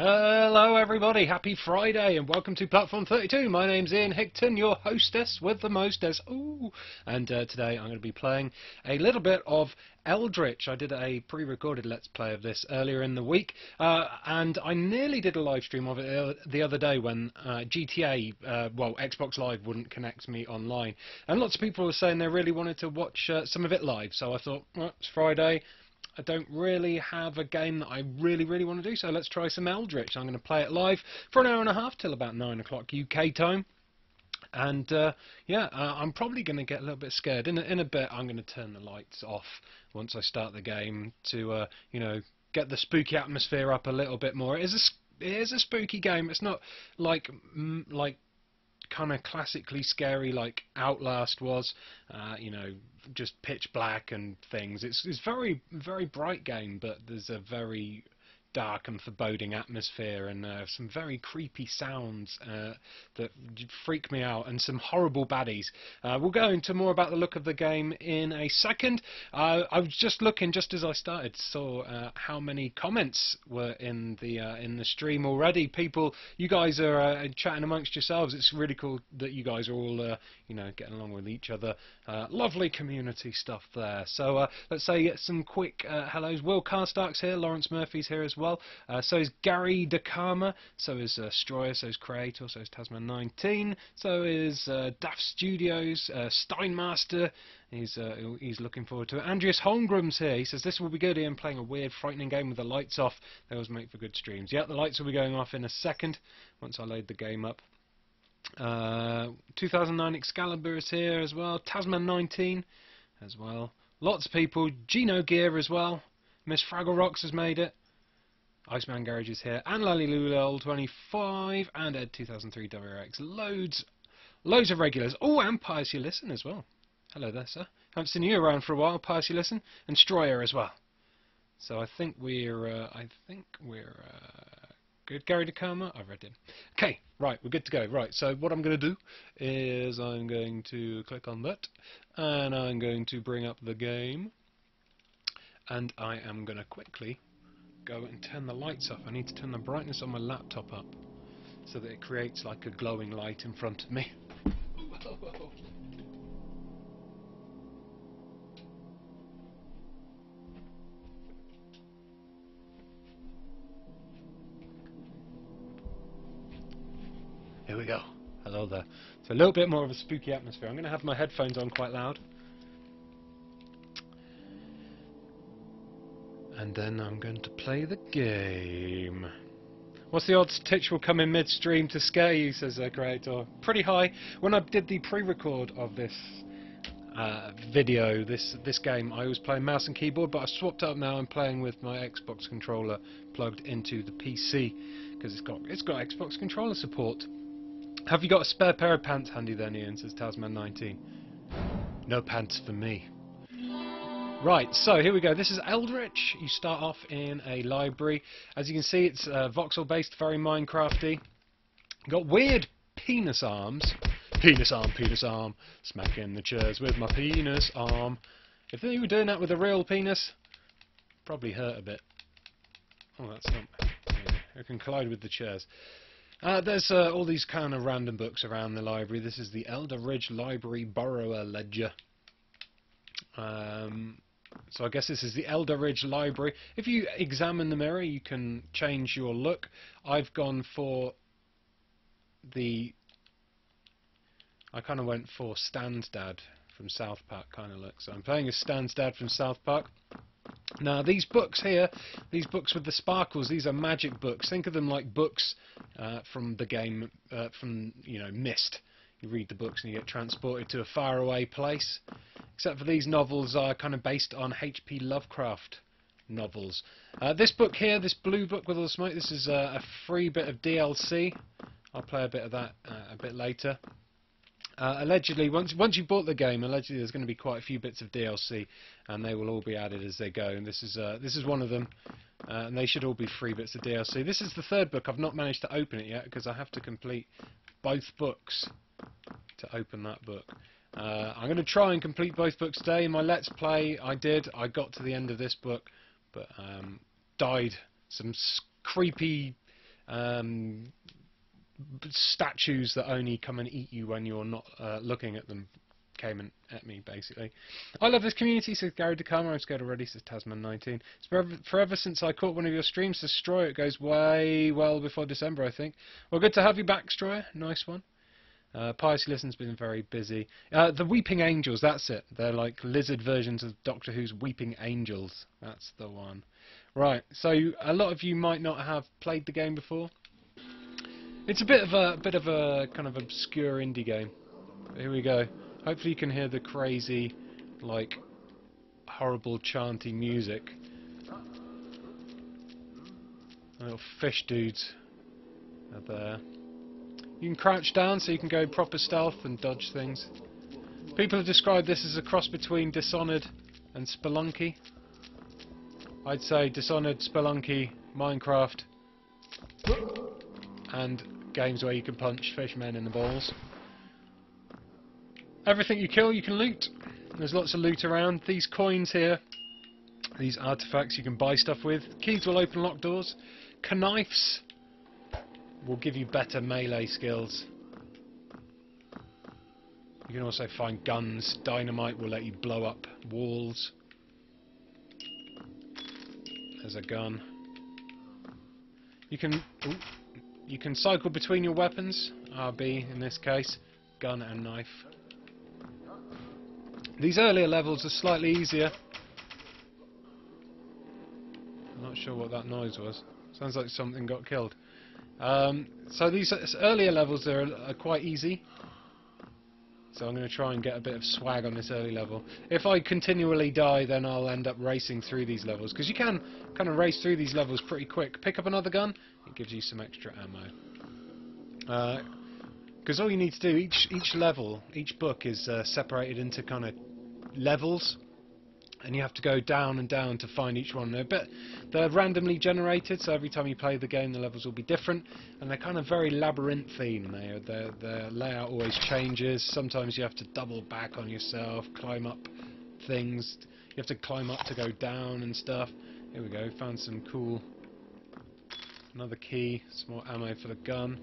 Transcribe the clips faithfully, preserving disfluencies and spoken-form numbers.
Hello everybody, happy Friday and welcome to Platform thirty-two. My name's Ian Hickton, your hostess with the mostess. Ooh. And uh, today I'm going to be playing a little bit of Eldritch. I did a pre-recorded Let's Play of this earlier in the week, uh, and I nearly did a live stream of it the other day when uh, G T A, uh, well, Xbox Live wouldn't connect me online. And lots of people were saying they really wanted to watch uh, some of it live, so I thought, well, it's Friday. I don't really have a game that I really, really want to do, so let's try some Eldritch. I'm going to play it live for an hour and a half till about nine o'clock U K time. And, uh, yeah, uh, I'm probably going to get a little bit scared. In a, in a bit, I'm going to turn the lights off once I start the game to, uh, you know, get the spooky atmosphere up a little bit more. It is a, it is a spooky game. It's not like m like kind of classically scary like Outlast was, uh, you know, just pitch black and things. It's it's very, very bright game, but there's a very dark and foreboding atmosphere and uh, some very creepy sounds uh, that freak me out, and some horrible baddies. Uh, we'll go into more about the look of the game in a second. Uh, I was just looking, just as I started, saw uh, how many comments were in the uh, in the stream already. People, you guys are uh, chatting amongst yourselves. It's really cool that you guys are all uh, you know, getting along with each other. Uh, lovely community stuff there. So uh, let's say some quick uh, hellos. Will Carstark's here. Lawrence Murphy's here as well. well. Uh, so is Gary DeKarma, so is uh, Stroyer, so is Creator, so is Tasman nineteen, so is uh, Daft Studios, uh, Steinmaster, he's, uh, he's looking forward to it. Andreas Holmgren's here, he says, this will be good, Ian, playing a weird, frightening game with the lights off. They always make for good streams. Yeah, the lights will be going off in a second, once I load the game up. Uh, two thousand nine Excalibur is here as well, Tasman nineteen as well. Lots of people, Gino Gear as well, Miss Fraggle Rocks has made it. Iceman Garage is here, and Lally Lulol twenty-five, and Ed two thousand three W R X. Loads, loads of regulars. Oh, and Piously Listen as well. Hello there, sir. Haven't seen you around for a while, Piously Listen, and Stroyer as well. So I think we're, uh, I think we're uh, good. Gary DeKarma, I've read him. Okay, right, we're good to go. Right, so what I'm going to do is I'm going to click on that, and I'm going to bring up the game, and I am going to quickly go and turn the lights off. I need to turn the brightness on my laptop up so that it creates like a glowing light in front of me. Here we go. Hello there. It's a little bit more of a spooky atmosphere. I'm going to have my headphones on quite loud. And then I'm going to play the game. What's the odds Titch will come in midstream to scare you, says uh, Creator? Pretty high. When I did the pre-record of this uh, video, this this game, I was playing mouse and keyboard, but I swapped up now. I'm playing with my Xbox controller plugged into the P C because it's got it's got Xbox controller support. Have you got a spare pair of pants handy then, Ian, says Tasman nineteen. No pants for me. Right, so here we go. This is Eldritch. You start off in a library. As you can see, it's uh, voxel-based, very Minecrafty. Got weird penis arms. Penis arm, penis arm. Smacking the chairs with my penis arm. If they were doing that with a real penis, probably hurt a bit. Oh, that's not. It can collide with the chairs. Uh, there's uh, all these kind of random books around the library. This is the Eldritch Library Borrower Ledger. Um, So I guess this is the Eldritch Library. If you examine the mirror, you can change your look. I've gone for the... I kind of went for Stan's dad from South Park kind of look. So I'm playing as Stan's dad from South Park. Now these books here, these books with the sparkles, these are magic books. Think of them like books uh, from the game, uh, from, you know, Myst. You read the books and you get transported to a faraway place. Except for these novels are kind of based on H P Lovecraft novels. Uh, this book here, this blue book with all the smoke, this is uh, a free bit of D L C. I'll play a bit of that uh, a bit later. Uh, allegedly, once once you bought the game, allegedly there's going to be quite a few bits of D L C, and they will all be added as they go. And this is uh, this is one of them, uh, and they should all be free bits of D L C. This is the third book. I've not managed to open it yet because I have to complete both books to open that book. Uh, I'm going to try and complete both books today. In my Let's Play, I did. I got to the end of this book, but um, died. Some creepy um, statues that only come and eat you when you're not uh, looking at them came and at me, basically. I love this community, says Gary DeCarmo. I'm scared already, says Tasman nineteen. It's forever, forever since I caught one of your streams, says Stroy. It goes way well before December, I think. Well, good to have you back, Stroy. Nice one. Uh, Piety Listen's been very busy. Uh, the Weeping Angels, that's it. They're like lizard versions of Doctor Who's Weeping Angels. That's the one. Right, so a lot of you might not have played the game before. It's a bit of a, bit of a kind of obscure indie game. Here we go. Hopefully you can hear the crazy, like, horrible chanty music. The little fish dudes are there. You can crouch down so you can go proper stealth and dodge things. People have described this as a cross between Dishonored and Spelunky. I'd say Dishonored, Spelunky, Minecraft, and games where you can punch fishmen in the balls. Everything you kill you can loot. There's lots of loot around. These coins here, these artifacts you can buy stuff with. Keys will open locked doors. Knives will give you better melee skills. You can also find guns. Dynamite will let you blow up walls. There's a gun. You can ooh, you can cycle between your weapons, R B in this case, gun and knife. These earlier levels are slightly easier. I'm not sure what that noise was. Sounds like something got killed. Um, so these earlier levels are, are quite easy, so I'm going to try and get a bit of swag on this early level. If I continually die, then I'll end up racing through these levels, because you can kind of race through these levels pretty quick. Pick up another gun, it gives you some extra ammo. Because uh, all you need to do, each, each level, each book is uh, separated into kind of levels, and you have to go down and down to find each one. They're, a bit, they're randomly generated, so every time you play the game the levels will be different, and they're kind of very labyrinthine. They, their, their layout always changes. Sometimes you have to double back on yourself, climb up things. You have to climb up to go down and stuff. Here we go, found some cool... another key, some more ammo for the gun.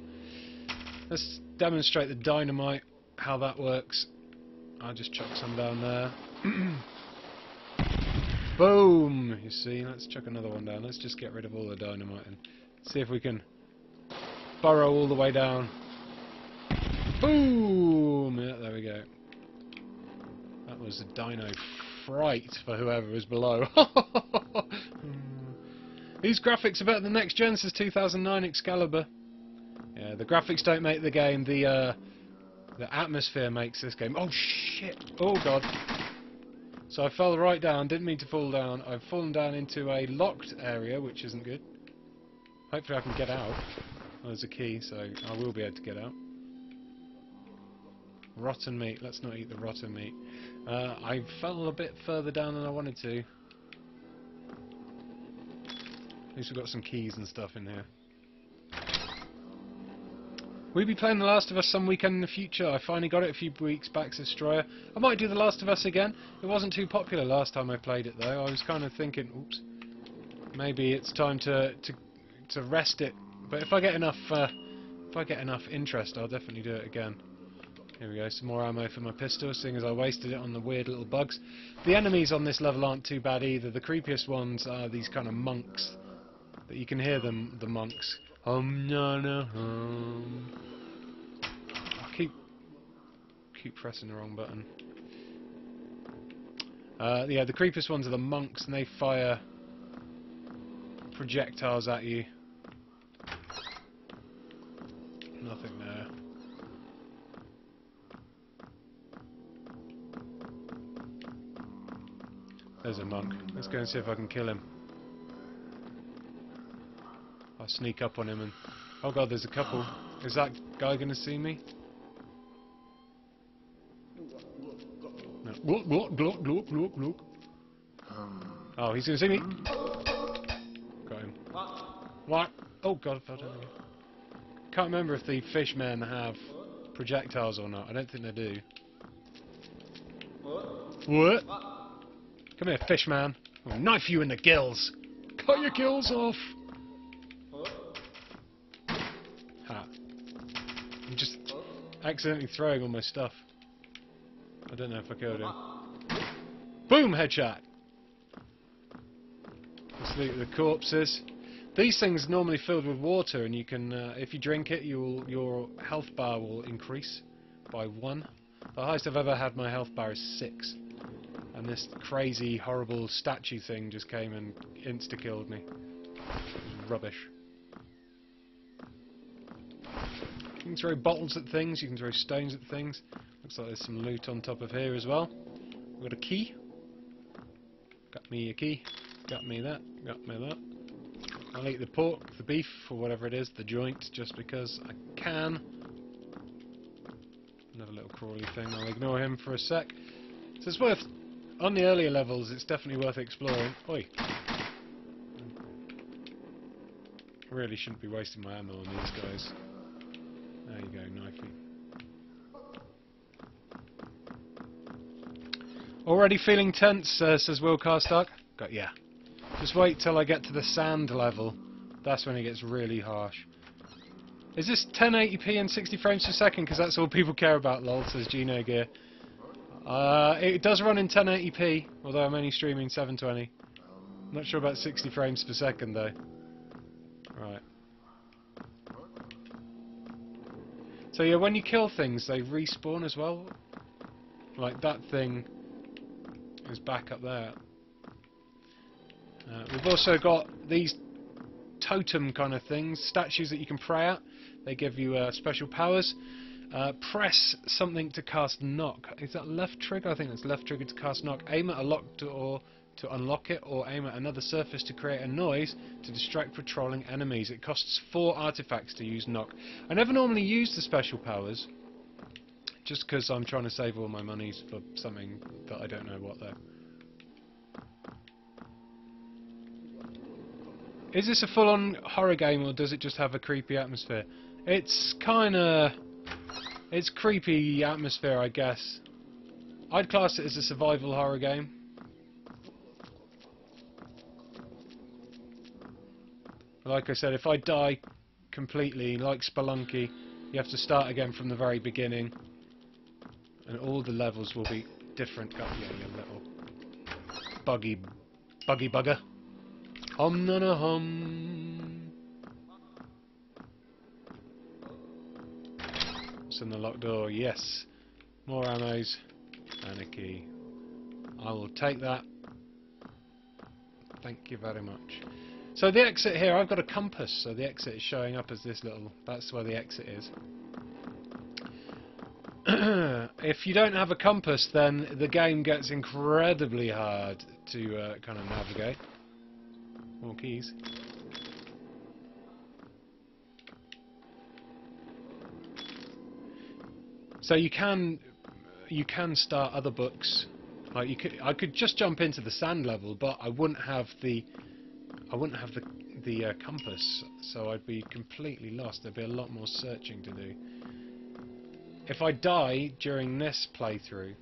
Let's demonstrate the dynamite, how that works. I'll just chuck some down there. Boom! You see, let's chuck another one down. Let's just get rid of all the dynamite and see if we can burrow all the way down. Boom! Yeah, there we go. That was a dino fright for whoever was below. These graphics are better than next gen, says two thousand nine Excalibur. Yeah, the graphics don't make the game. The uh, the atmosphere makes this game. Oh shit! Oh god! So I fell right down, didn't mean to fall down. I've fallen down into a locked area, which isn't good. Hopefully I can get out. Well, there's a key, so I will be able to get out. Rotten meat. Let's not eat the rotten meat. Uh, I fell a bit further down than I wanted to. At least we've got some keys and stuff in here. We'll be playing The Last of Us some weekend in the future. I finally got it a few weeks back, says Destroyer. I might do The Last of Us again. It wasn't too popular last time I played it, though. I was kind of thinking, oops, maybe it's time to to to rest it. But if I get enough, uh, if I get enough interest, I'll definitely do it again. Here we go. Some more ammo for my pistol, seeing as I wasted it on the weird little bugs. The enemies on this level aren't too bad either. The creepiest ones are these kind of monks. That you can hear them, the monks. Um, no, no, um. I keep, keep pressing the wrong button. Uh, yeah, the creepiest ones are the monks, and they fire projectiles at you. Nothing there. There's a monk. Let's go and see if I can kill him. I'll sneak up on him and... oh god, there's a couple. Is that guy going to see me? No. Oh, he's going to see me! Got him. What? Oh god, I fell down again. Can't remember if the fishmen have projectiles or not. I don't think they do. What? Come here, fishman. I'll knife you in the gills! Cut your gills off! accidentally throwing all my stuff. I don't know if I killed him. Boom! Headshot! Let's loot the corpses. These things are normally filled with water, and you can, uh, if you drink it, you'll, your health bar will increase by one. The highest I've ever had my health bar is six. And this crazy, horrible statue thing just came and insta-killed me. It was rubbish. You can throw bottles at things, you can throw stones at things. Looks like there's some loot on top of here as well. I've got a key. Got me a key. Got me that. Got me that. I'll eat the pork, the beef, or whatever it is, the joint, just because I can. Another little crawly thing. I'll ignore him for a sec. So it's worth, on the earlier levels, it's definitely worth exploring. Oi! I really shouldn't be wasting my ammo on these guys. There you go, knifey. Already feeling tense, uh, says Will Carstark. Got ya. Just wait till I get to the sand level. That's when it gets really harsh. Is this ten eighty p and sixty frames per second? Because that's all people care about, lol, says GenoGear. Uh, it does run in ten eighty p, although I'm only streaming seven twenty. Not sure about sixty frames per second, though. Right. So yeah, when you kill things, they respawn as well. Like, that thing is back up there. Uh, we've also got these totem kind of things, statues that you can pray at. They give you uh, special powers. Uh, press something to cast knock. Is that left trigger? I think it's left trigger to cast knock. Aim at a locked door to unlock it, or aim at another surface to create a noise to distract patrolling enemies. It costs four artifacts to use knock. I never normally use the special powers, just because I'm trying to save all my monies for something that I don't know what though. Is this a full-on horror game, or does it just have a creepy atmosphere? It's kinda... it's creepy atmosphere, I guess. I'd class it as a survival horror game. Like I said, if I die completely, like Spelunky, you have to start again from the very beginning. And all the levels will be different. Oh, yeah, you little buggy... buggy bugger. Hum na na hum. It's in the locked door, yes. More ammos and a key. I will take that. Thank you very much. So the exit here, I've got a compass, so the exit is showing up as this little... that's where the exit is. If you don't have a compass, then the game gets incredibly hard to uh, kind of navigate. More keys. So you can you can start other books. Like you could, I could just jump into the sand level, but I wouldn't have the I wouldn't have the the uh, compass, so I'd be completely lost. There'd be a lot more searching to do. If I die during this playthrough.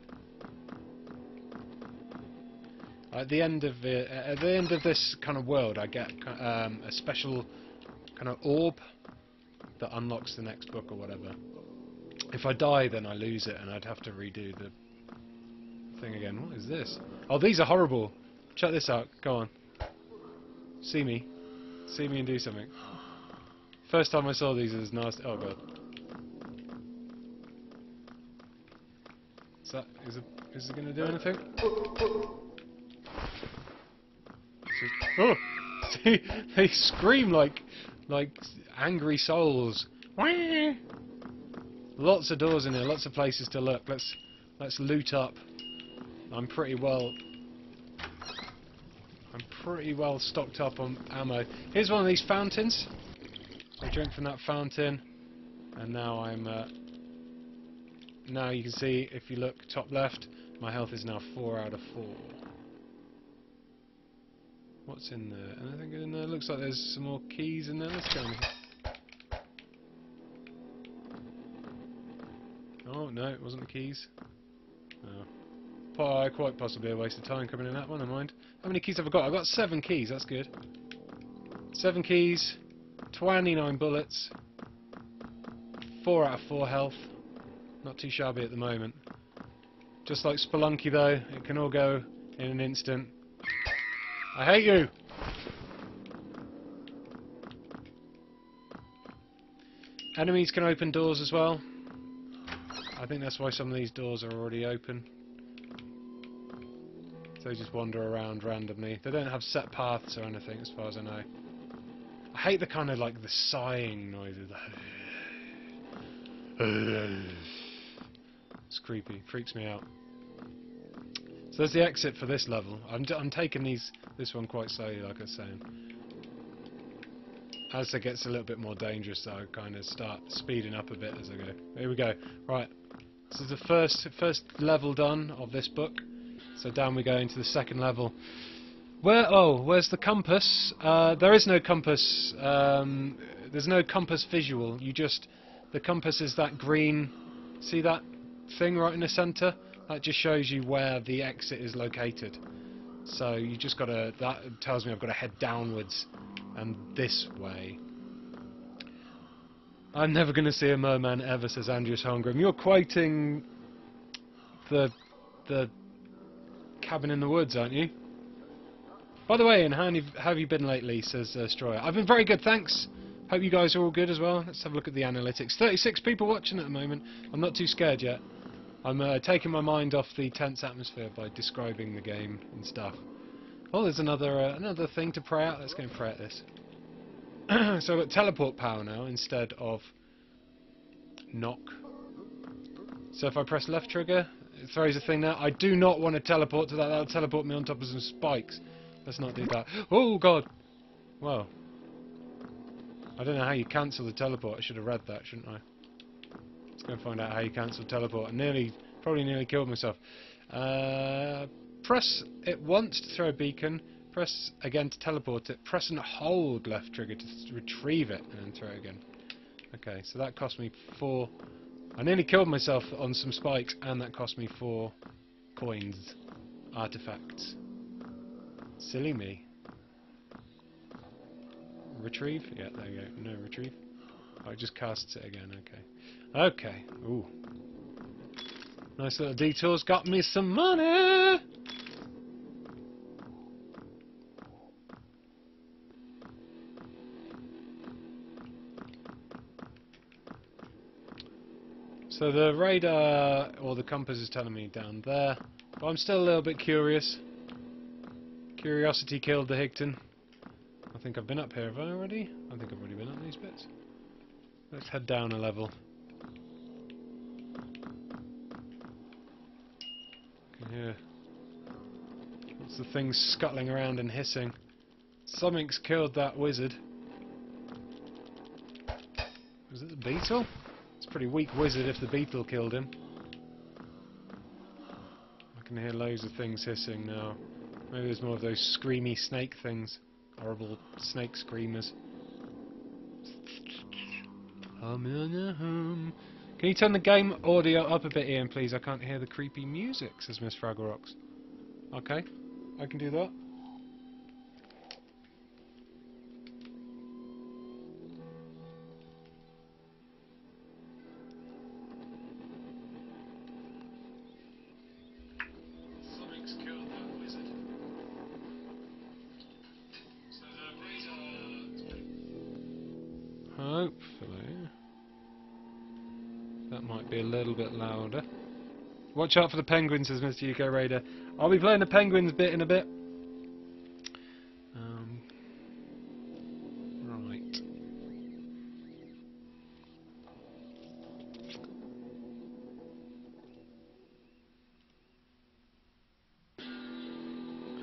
At the end of the, at the end of this kind of world, I get um, a special kind of orb that unlocks the next book or whatever. If I die, then I lose it, and I'd have to redo the thing again. What is this? Oh, these are horrible. Check this out. Go on. See me. See me and do something. First time I saw these, it was nasty. Oh god. Is that? Is it? Is it going to do anything? Oh, see, they scream like, like angry souls. Whee! Lots of doors in here, lots of places to look. Let's, let's loot up. I'm pretty well, I'm pretty well stocked up on ammo. Here's one of these fountains. I drank from that fountain, and now I'm. Uh, now you can see, if you look top left, my health is now four out of four. What's in there? Anything good in there? Looks like there's some more keys in there. Let's go in here. Oh, no, it wasn't the keys. Oh. Pie, quite possibly a waste of time coming in that one, never mind. How many keys have I got? I've got seven keys, that's good. Seven keys, twenty-nine bullets, four out of four health, Not too shabby at the moment. Just like Spelunky though, it can all go in an instant. I hate you! Enemies can open doors as well. I think that's why some of these doors are already open. So they just wander around randomly. They don't have set paths or anything as far as I know. I hate the kind of like the sighing noises. It's creepy. Freaks me out. So there's the exit for this level. I'm, d I'm taking these this one quite slowly, like I was saying. As it gets a little bit more dangerous, I kind of start speeding up a bit as I go. Here we go. Right. This is the first first level done of this book. So down we go into the second level. Where? Oh, where's the compass? Uh, there is no compass. Um, there's no compass visual. You just the compass is that green. See that thing right in the centre? That just shows you where the exit is located. So you just gotta. That tells me I've got to head downwards. And this way. I'm never going to see a merman ever, says Andreas Holmgren. You're quoting the the Cabin in the Woods, aren't you? By the way, and how have you been lately, says uh, Stroyer. I've been very good, thanks. Hope you guys are all good as well. Let's have a look at the analytics. thirty-six people watching at the moment. I'm not too scared yet. I'm uh, taking my mind off the tense atmosphere by describing the game and stuff. Oh, there's another uh, another thing to pray out. Let's go and pray at this. So I've got teleport power now instead of knock. So if I press left trigger, it throws a thing there. I do not want to teleport to that. That'll teleport me on top of some spikes. Let's not do that. Oh, God. Well. I don't know how you cancel the teleport. I should have read that, shouldn't I? Let's go and find out how you cancel teleport. I nearly, probably nearly killed myself. Uh... Press it once to throw a beacon, press again to teleport it, press and hold left trigger to retrieve it, and then throw it again. Okay, so that cost me four... I nearly killed myself on some spikes, and that cost me four coins. Artifacts. Silly me. Retrieve? Yeah, there you go. No retrieve. Oh, it just casts it again, okay. Okay, ooh. Nice little detours, got me some money! So the radar, or the compass, is telling me down there, but I'm still a little bit curious. Curiosity killed the Hickton. I think I've been up here, have I already? I think I've already been up these bits. Let's head down a level. I can hear... What's the thing scuttling around and hissing? Something's killed that wizard. Was it the beetle? It's a pretty weak wizard if the beetle killed him. I can hear loads of things hissing now. Maybe there's more of those screamy snake things. Horrible snake screamers. Can you turn the game audio up a bit, Ian, please? I can't hear the creepy music, says Miss Fraggle Rocks. Okay, I can do that. Watch out for the penguins, says Mister U K Raider. I'll be playing the penguins bit in a bit. Um, right.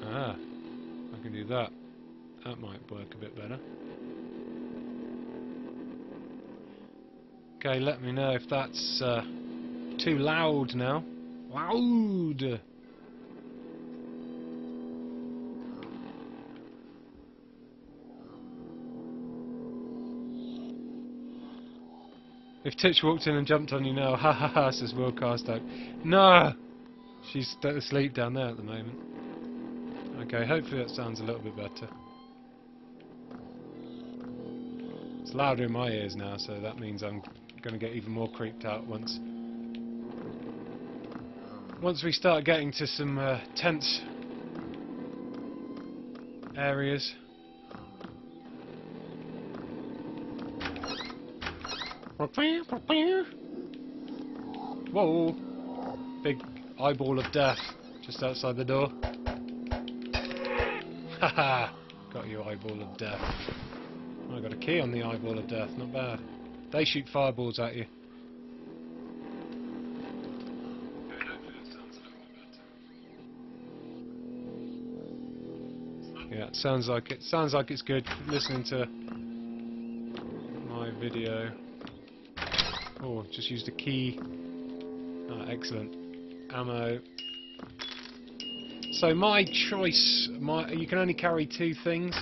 Ah, I can do that. That might work a bit better. Okay, let me know if that's uh, too loud now. Loud! If Titch walked in and jumped on you now, ha ha ha, says Will Carstoke. No! She's asleep down there at the moment. Okay, hopefully that sounds a little bit better. It's louder in my ears now, so that means I'm going to get even more creeped out once once we start getting to some uh, tense areas, whoa, big eyeball of death just outside the door. Haha, got you, eyeball of death. Oh, I got a key on the eyeball of death, not bad. They shoot fireballs at you. Yeah, it sounds like it. Sounds like it's good. Listening to my video. Oh, just used a key. Ah, excellent. Ammo. So my choice, my you can only carry two things.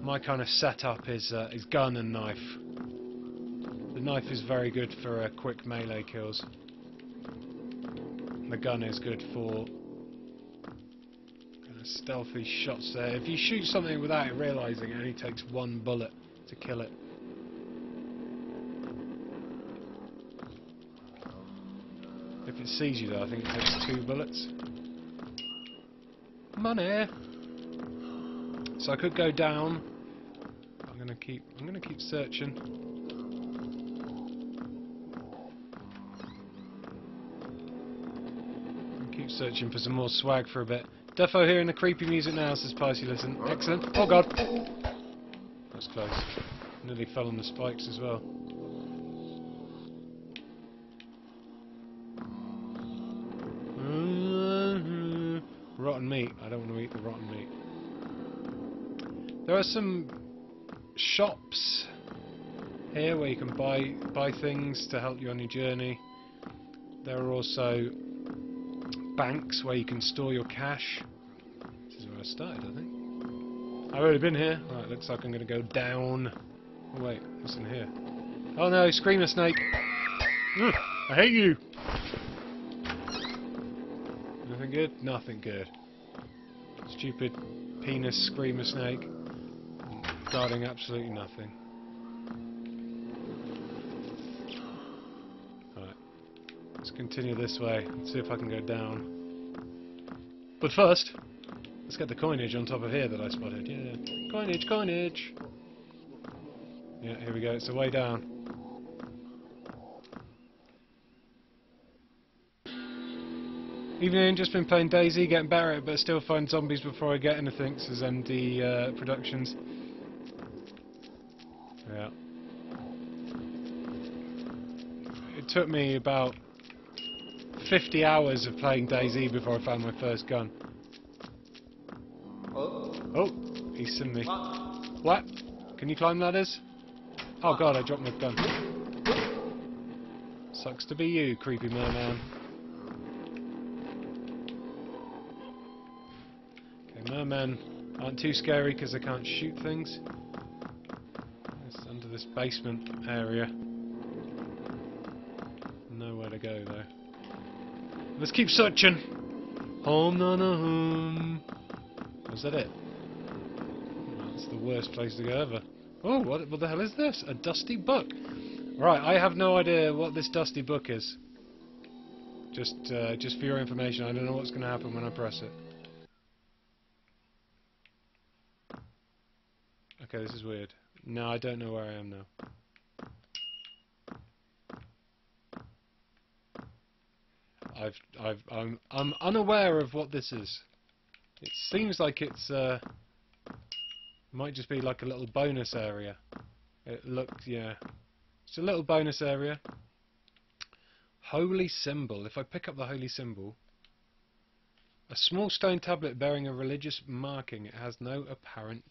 My kind of setup is uh, is gun and knife. The knife is very good for uh, quick melee kills. The gun is good for kind of stealthy shots. There, if you shoot something without it realising, it only takes one bullet to kill it. If it sees you though, I think it takes two bullets. Money. So I could go down. I'm gonna keep. I'm gonna keep searching. I'll keep searching for some more swag for a bit. Defo hearing the creepy music now, says Picey Listen. Excellent. Oh god. That's close. Nearly fell on the spikes as well. Rotten meat. I don't want to eat the rotten meat. There are some shops here where you can buy buy things to help you on your journey. There are also banks where you can store your cash. This is where I started, I think. I've already been here. Right, looks like I'm going to go down. Oh, wait, what's in here? Oh no, Screamer Snake! Ugh, I hate you! Nothing good? Nothing good. Stupid penis screamer snake. Guarding absolutely nothing. Alright. Let's continue this way and see if I can go down. But first, let's get the coinage on top of here that I spotted. Yeah. Coinage, coinage! Yeah, here we go. It's the way down. Evening, just been playing DayZ, getting better at it, but I still find zombies before I get anything, says M D uh, Productions. Yeah. It took me about fifty hours of playing DayZ before I found my first gun. Oh, oh he's seen me. What? What? Can you climb ladders? Oh god, I dropped my gun. Sucks to be you, creepy merman. Mermen aren't too scary because they can't shoot things. It's under this basement area. Nowhere to go though. Let's keep searching. Home nana home. Was that it? That's the worst place to go ever. Oh, what, what the hell is this? A dusty book. Right, I have no idea what this dusty book is. Just, uh, just for your information, I don't know what's going to happen when I press it. Okay, this is weird. No, I don't know where I am now. I've, I've, I'm, I'm unaware of what this is. It seems like it's, uh, might just be like a little bonus area. It looked, yeah, it's a little bonus area. Holy symbol. If I pick up the holy symbol, a small stone tablet bearing a religious marking. It has no apparent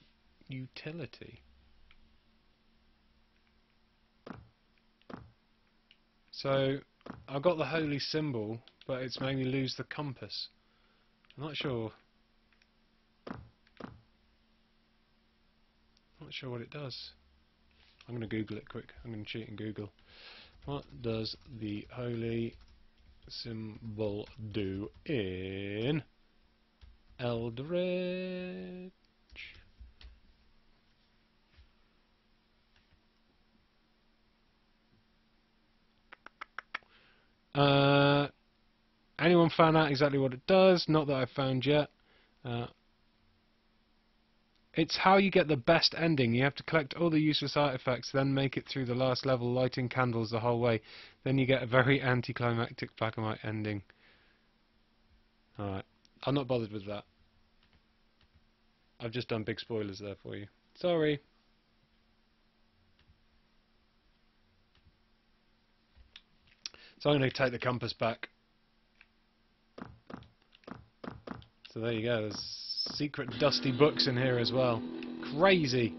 utility. So I got the holy symbol, but it's made me lose the compass. I'm not sure. Not sure what it does. I'm going to Google it quick. I'm going to cheat and Google. What does the holy symbol do in Eldritch? Uh, anyone found out exactly what it does? Not that I've found yet. Uh, it's how you get the best ending. You have to collect all the useless artifacts, then make it through the last level, lighting candles the whole way. Then you get a very anticlimactic black and white ending. Alright, I'm not bothered with that. I've just done big spoilers there for you. Sorry. So I'm going to take the compass back. So there you go, there's secret dusty books in here as well. Crazy!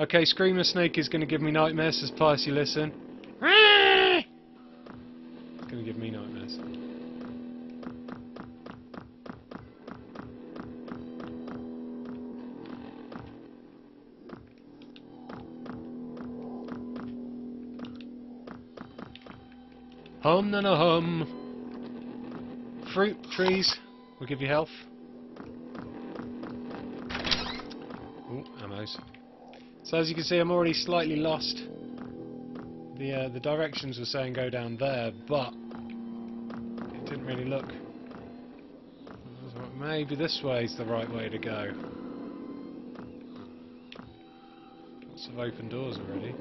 Okay, Screamer Snake is going to give me nightmares, says Pius, you listen. It's going to give me nightmares. Hum, nana, hum. Fruit trees will give you health. Ooh, ammo's. So as you can see, I'm already slightly lost. The uh, the directions were saying go down there, but it didn't really look. Maybe this way's the right way to go. Lots of open doors already.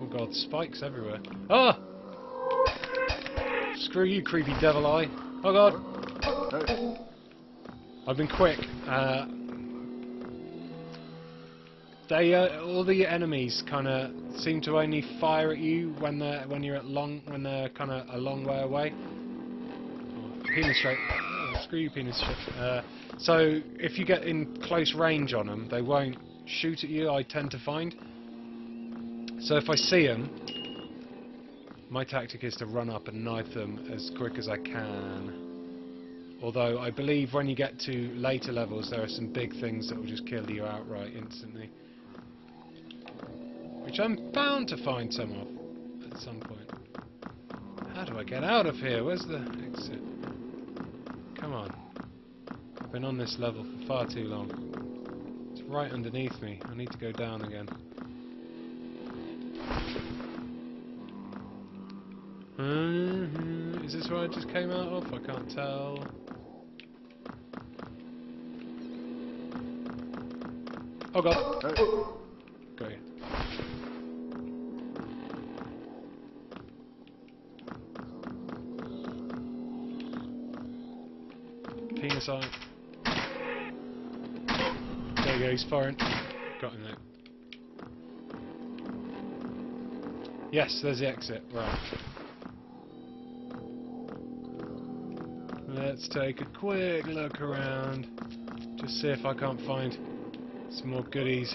Oh God, spikes everywhere. Ah! Screw you, creepy devil eye. Oh God! I've been quick. Uh, they uh, all the enemies kind of seem to only fire at you when they're when you're at long when they're kind of a long way away. Oh, penis shape. Oh, screw you, penis shape. Uh, so if you get in close range on them, they won't shoot at you. I tend to find. So if I see them. My tactic is to run up and knife them as quick as I can. Although I believe when you get to later levels there are some big things that will just kill you outright instantly. Which I'm bound to find some of at some point. How do I get out of here? Where's the exit? Come on. I've been on this level for far too long. It's right underneath me. I need to go down again. Mm-hmm. Is this where I just came out of? I can't tell. Oh God! Oh. Go here. Penis eye. There you go, he's firing. Got him there. Yes, there's the exit. Right. Let's take a quick look around, just see if I can't find some more goodies.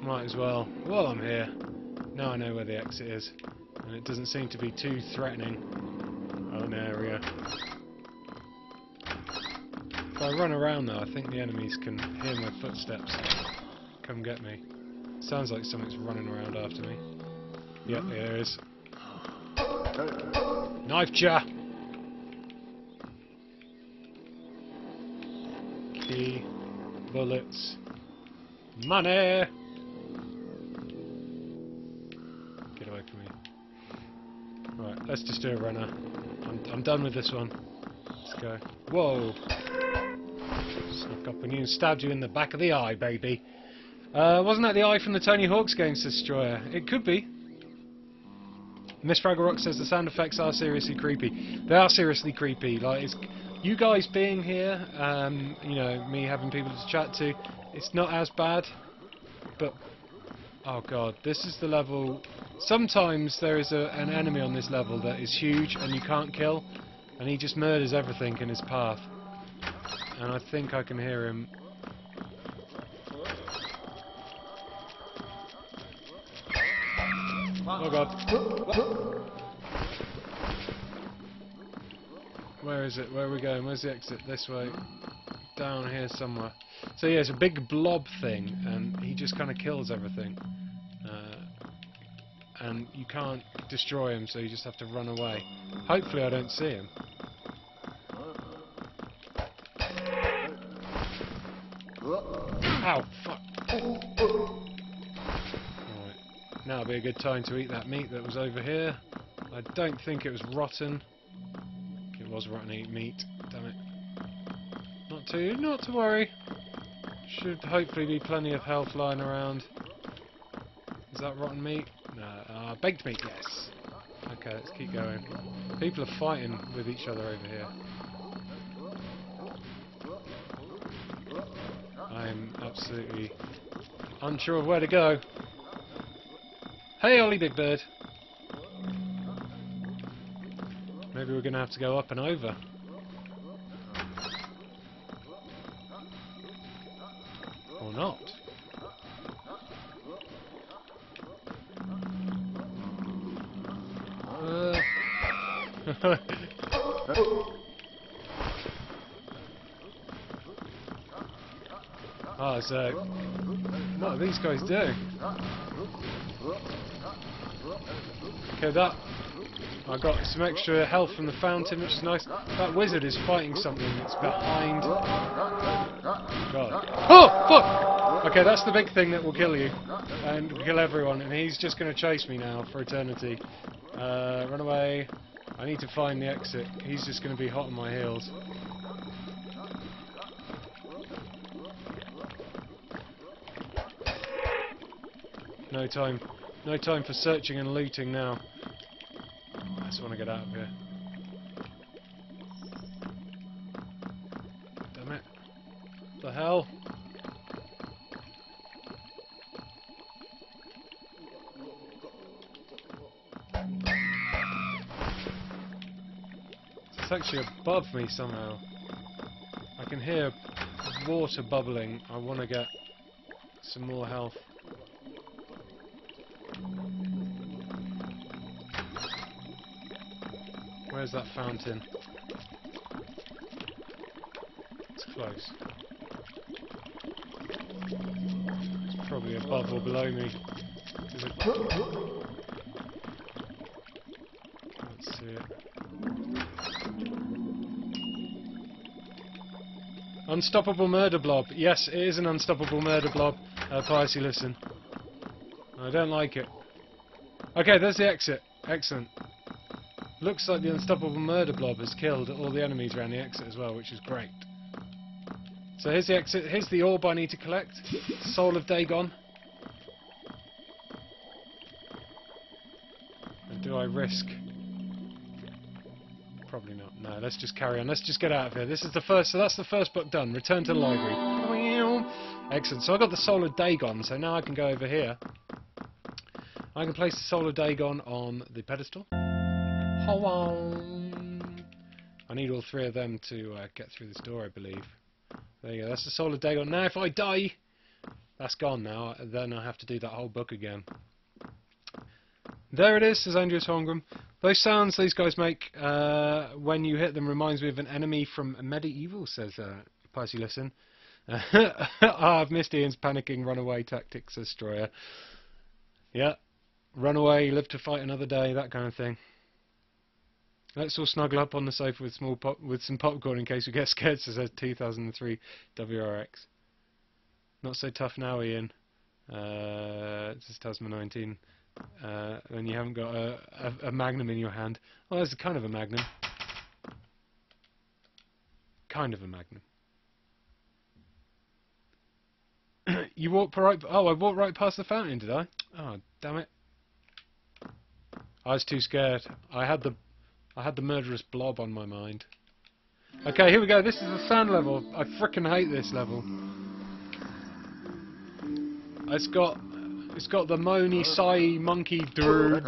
Might as well, while I'm here, now I know where the exit is, and it doesn't seem to be too threatening of an area. If I run around though, I think the enemies can hear my footsteps come get me. Sounds like something's running around after me. Yep, there is. Knife ja! Bullets. Money! Get away from me. Right, let's just do a runner. I'm, I'm done with this one. Let's go. Whoa! Snuck up on you and stabbed you in the back of the eye, baby. Uh, wasn't that the eye from the Tony Hawk's Games, Destroyer? It could be. Miss Fraggle Rock says the sound effects are seriously creepy. They are seriously creepy. Like, it's... You guys being here, um, you know, me having people to chat to, it's not as bad, but, oh God, this is the level, sometimes there is a, an enemy on this level that is huge and you can't kill, and he just murders everything in his path, and I think I can hear him. Oh God. Where is it? Where are we going? Where's the exit? This way. Down here somewhere. So yeah, it's a big blob thing, and he just kind of kills everything. Uh, and you can't destroy him, so you just have to run away. Hopefully I don't see him. Ow! Fuck! Alright. Now would be a good time to eat that meat that was over here. I don't think it was rotten. It was rotten eat meat, damn it. Not to not to worry. Should hopefully be plenty of health lying around. Is that rotten meat? No, uh, baked meat, yes. Okay, let's keep going. People are fighting with each other over here. I'm absolutely unsure of where to go. Hey, Ollie Big Bird. Maybe we're going to have to go up and over. Or not. Uh. Ah, so what are these guys doing? Okay, that... I got some extra health from the fountain, which is nice. That wizard is fighting something that's behind. God. Oh, fuck! Okay, that's the big thing that will kill you. And kill everyone. And he's just going to chase me now for eternity. Uh, run away. I need to find the exit. He's just going to be hot on my heels. No time. No time for searching and looting now. I just want to get out of here. Damn it. What the hell? It's actually above me somehow. I can hear water bubbling. I want to get some more health. Where's that fountain? It's close. It's probably above or below me. Is it? Can't see it. Unstoppable murder blob. Yes, it is an unstoppable murder blob. Uh, Piety, listen. I don't like it. Okay, there's the exit. Excellent. Looks like the unstoppable murder blob has killed all the enemies around the exit as well, which is great. So here's the exit. Here's the orb I need to collect. Soul of Dagon. And do I risk? Probably not. No, let's just carry on. Let's just get out of here. This is the first. So that's the first book done. Return to the library. Excellent. So I got the Soul of Dagon. So now I can go over here. I can place the Soul of Dagon on the pedestal. I need all three of them to uh, get through this door, I believe. There you go, that's the Soul of Dagon. Now if I die, that's gone now, then I have to do that whole book again. There it is, says Andreas Holmgren. Those sounds these guys make uh, when you hit them reminds me of an enemy from Medieval, says uh, Picey Listen. Ah, I've missed Ian's panicking runaway tactics, says Stroyer. Yeah, run away, live to fight another day, that kind of thing. Let's all snuggle up on the sofa with small pop with some popcorn in case we get scared, says two thousand three W R X. Not so tough now, Ian. Uh, this is Tasman nineteen. Uh, and you haven't got a, a, a magnum in your hand. Well, that's kind of a magnum. Kind of a magnum. You walked right... Oh, I walked right past the fountain, did I? Oh, damn it. I was too scared. I had the... I had the murderous blob on my mind. Okay, here we go. This is the sand level. I frickin' hate this level. It's got it's got the moany, sighy, monkey dude,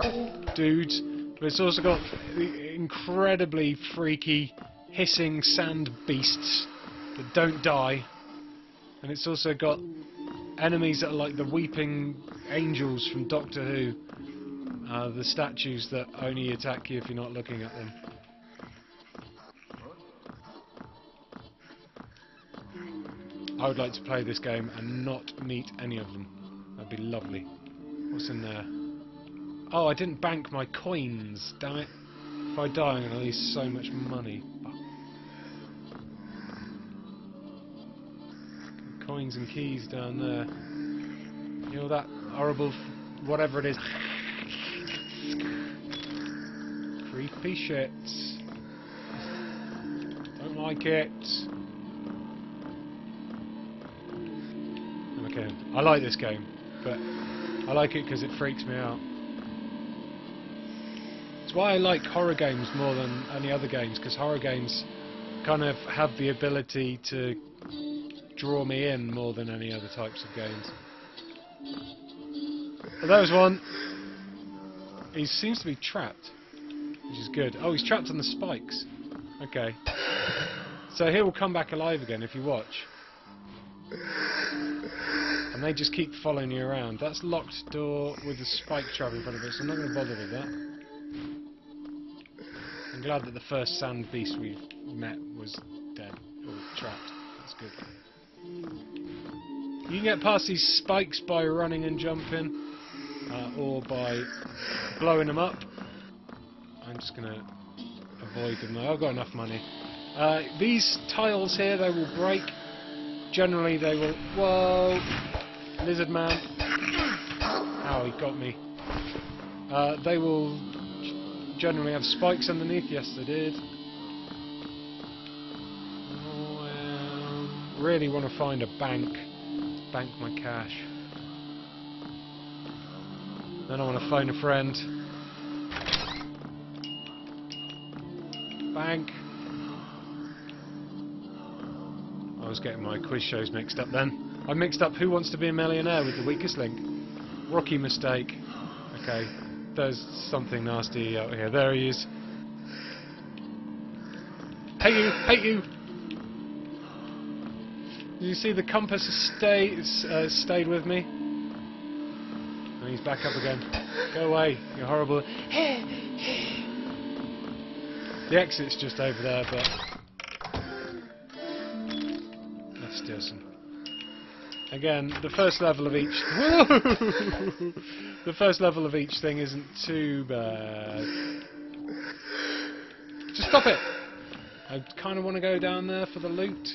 dudes, but it's also got the incredibly freaky, hissing sand beasts that don't die, and it's also got enemies that are like the weeping angels from Doctor Who. Uh, the statues that only attack you if you're not looking at them. I would like to play this game and not meet any of them. That'd be lovely. What's in there? Oh, I didn't bank my coins, damn it. If I die, I'm going to lose so much money. Oh. Coins and keys down there. You know that horrible, f whatever it is. P shit. Don't like it. Okay, I like this game, but I like it because it freaks me out. It's why I like horror games more than any other games, because horror games kind of have the ability to draw me in more than any other types of games. But that was one. He seems to be trapped, which is good. Oh, he's trapped on the spikes. Okay. So he will come back alive again if you watch. And they just keep following you around. That's locked door with a spike trap in front of it, so I'm not going to bother with that. I'm glad that the first sand beast we met was dead, or trapped. That's good. You can get past these spikes by running and jumping. Uh, or by blowing them up. I'm just going to avoid them though. I've got enough money. Uh, these tiles here, they will break. Generally they will... Whoa! Lizard man. Ow, he got me. Uh, they will generally have spikes underneath. Yes, they did. Oh, um, really want to find a bank. Bank my cash. Then I want to phone a friend. Bank. I was getting my quiz shows mixed up then. I mixed up Who Wants to Be a Millionaire with The Weakest Link. Rookie mistake. Okay, there's something nasty out here. There he is. Hey you! Hey you! You see the compass has stay, uh, stayed with me. And he's back up again. Go away, you're horrible. The exit's just over there, but... Let's steal some. Again, the first level of each... Whoa! The first level of each thing isn't too bad. Just stop it! I kind of want to go down there for the loot.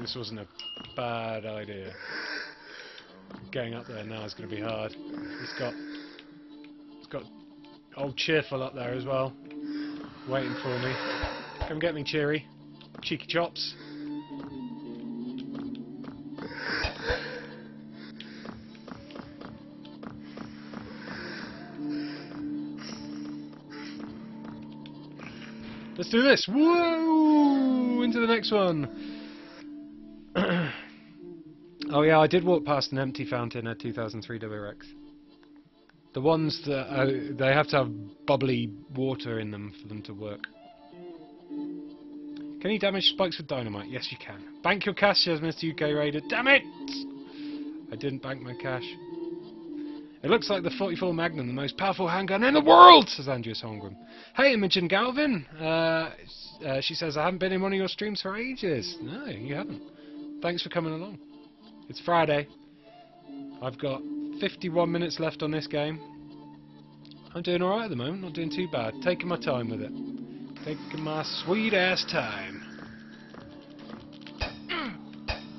This wasn't a bad idea. Going up there now is going to be hard. It's got, it's got old Cheerful up there as well, waiting for me. Come get me, Cheery. Cheeky chops. Let's do this. Whoa! Into the next one. Oh yeah, I did walk past an empty fountain at two thousand three W R X. The ones that uh, they have to have bubbly water in them for them to work. Can you damage spikes with dynamite? Yes, you can. Bank your cash, says Mister U K Raider. Damn it! I didn't bank my cash. It looks like the forty-four Magnum, the most powerful handgun in the world, says Andreas Holmgren. Hey, Imogen Galvin. Uh, uh, she says, I haven't been in one of your streams for ages. No, you haven't. Thanks for coming along. It's Friday. I've got fifty-one minutes left on this game. I'm doing alright at the moment, not doing too bad. Taking my time with it. Taking my sweet ass time.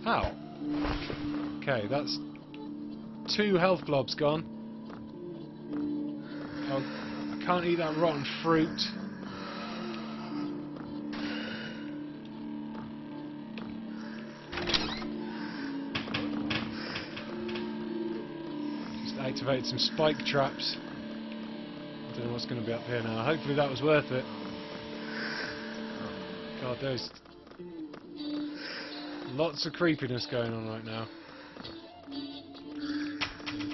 Ow. Okay, that's two health blobs gone. Oh, I can't eat that rotten fruit. Activated some spike traps. I don't know what's going to be up here now. Hopefully that was worth it. God, there's lots of creepiness going on right now.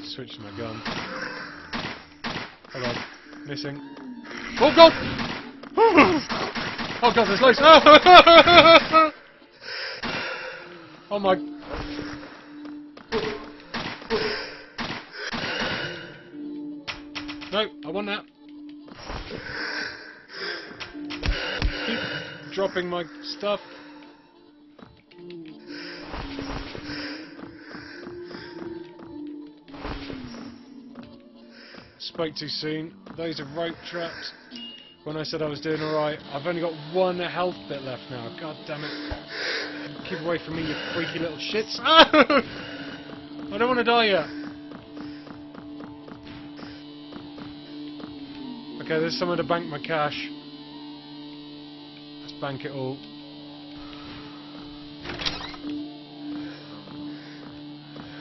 Switch to my gun. Hold on. Missing. Oh god! Oh god, there's loads. Oh, oh my. No, I want that. Keep dropping my stuff. Spoke too soon. Those are rope traps. when I said I was doing alright. I've only got one health bit left now. God damn it. Keep away from me, you freaky little shits. I don't want to die yet. Okay, there's somewhere to bank my cash. Let's bank it all.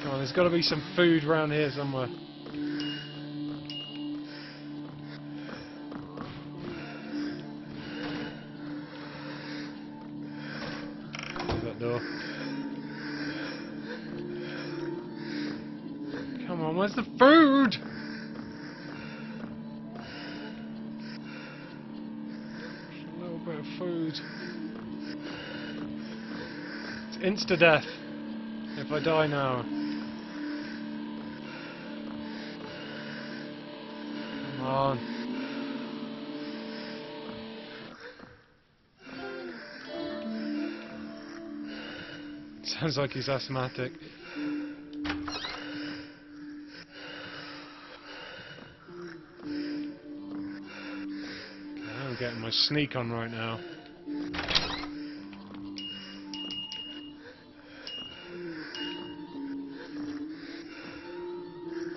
Come on, there's got to be some food around here somewhere. Come on, where's the food? A little bit of food. It's insta-death if I die now. Come on. Sounds like he's asthmatic. I'm getting my sneak on right now.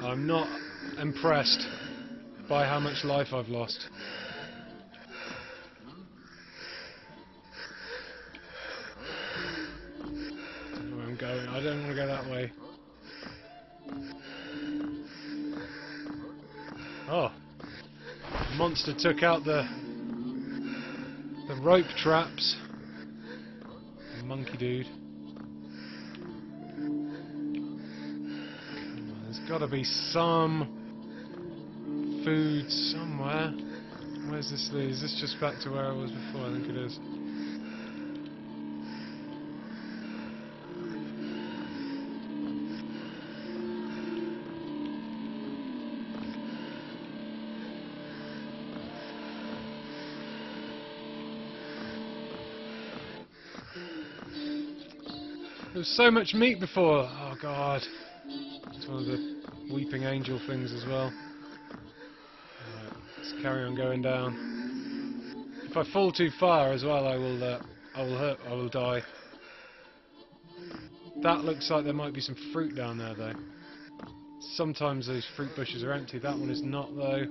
I'm not impressed by how much life I've lost. I don't want to go that way. Oh, the monster took out the the rope traps. The monkey dude. There's got to be some food somewhere. Where's this lead? Is this just back to where I was before? I think it is. There was so much meat before! Oh god. It's one of the weeping angel things as well. Right, let's carry on going down. If I fall too far as well, I will uh, I will hurt, I will die. That looks like there might be some fruit down there though. Sometimes those fruit bushes are empty, that one is not though.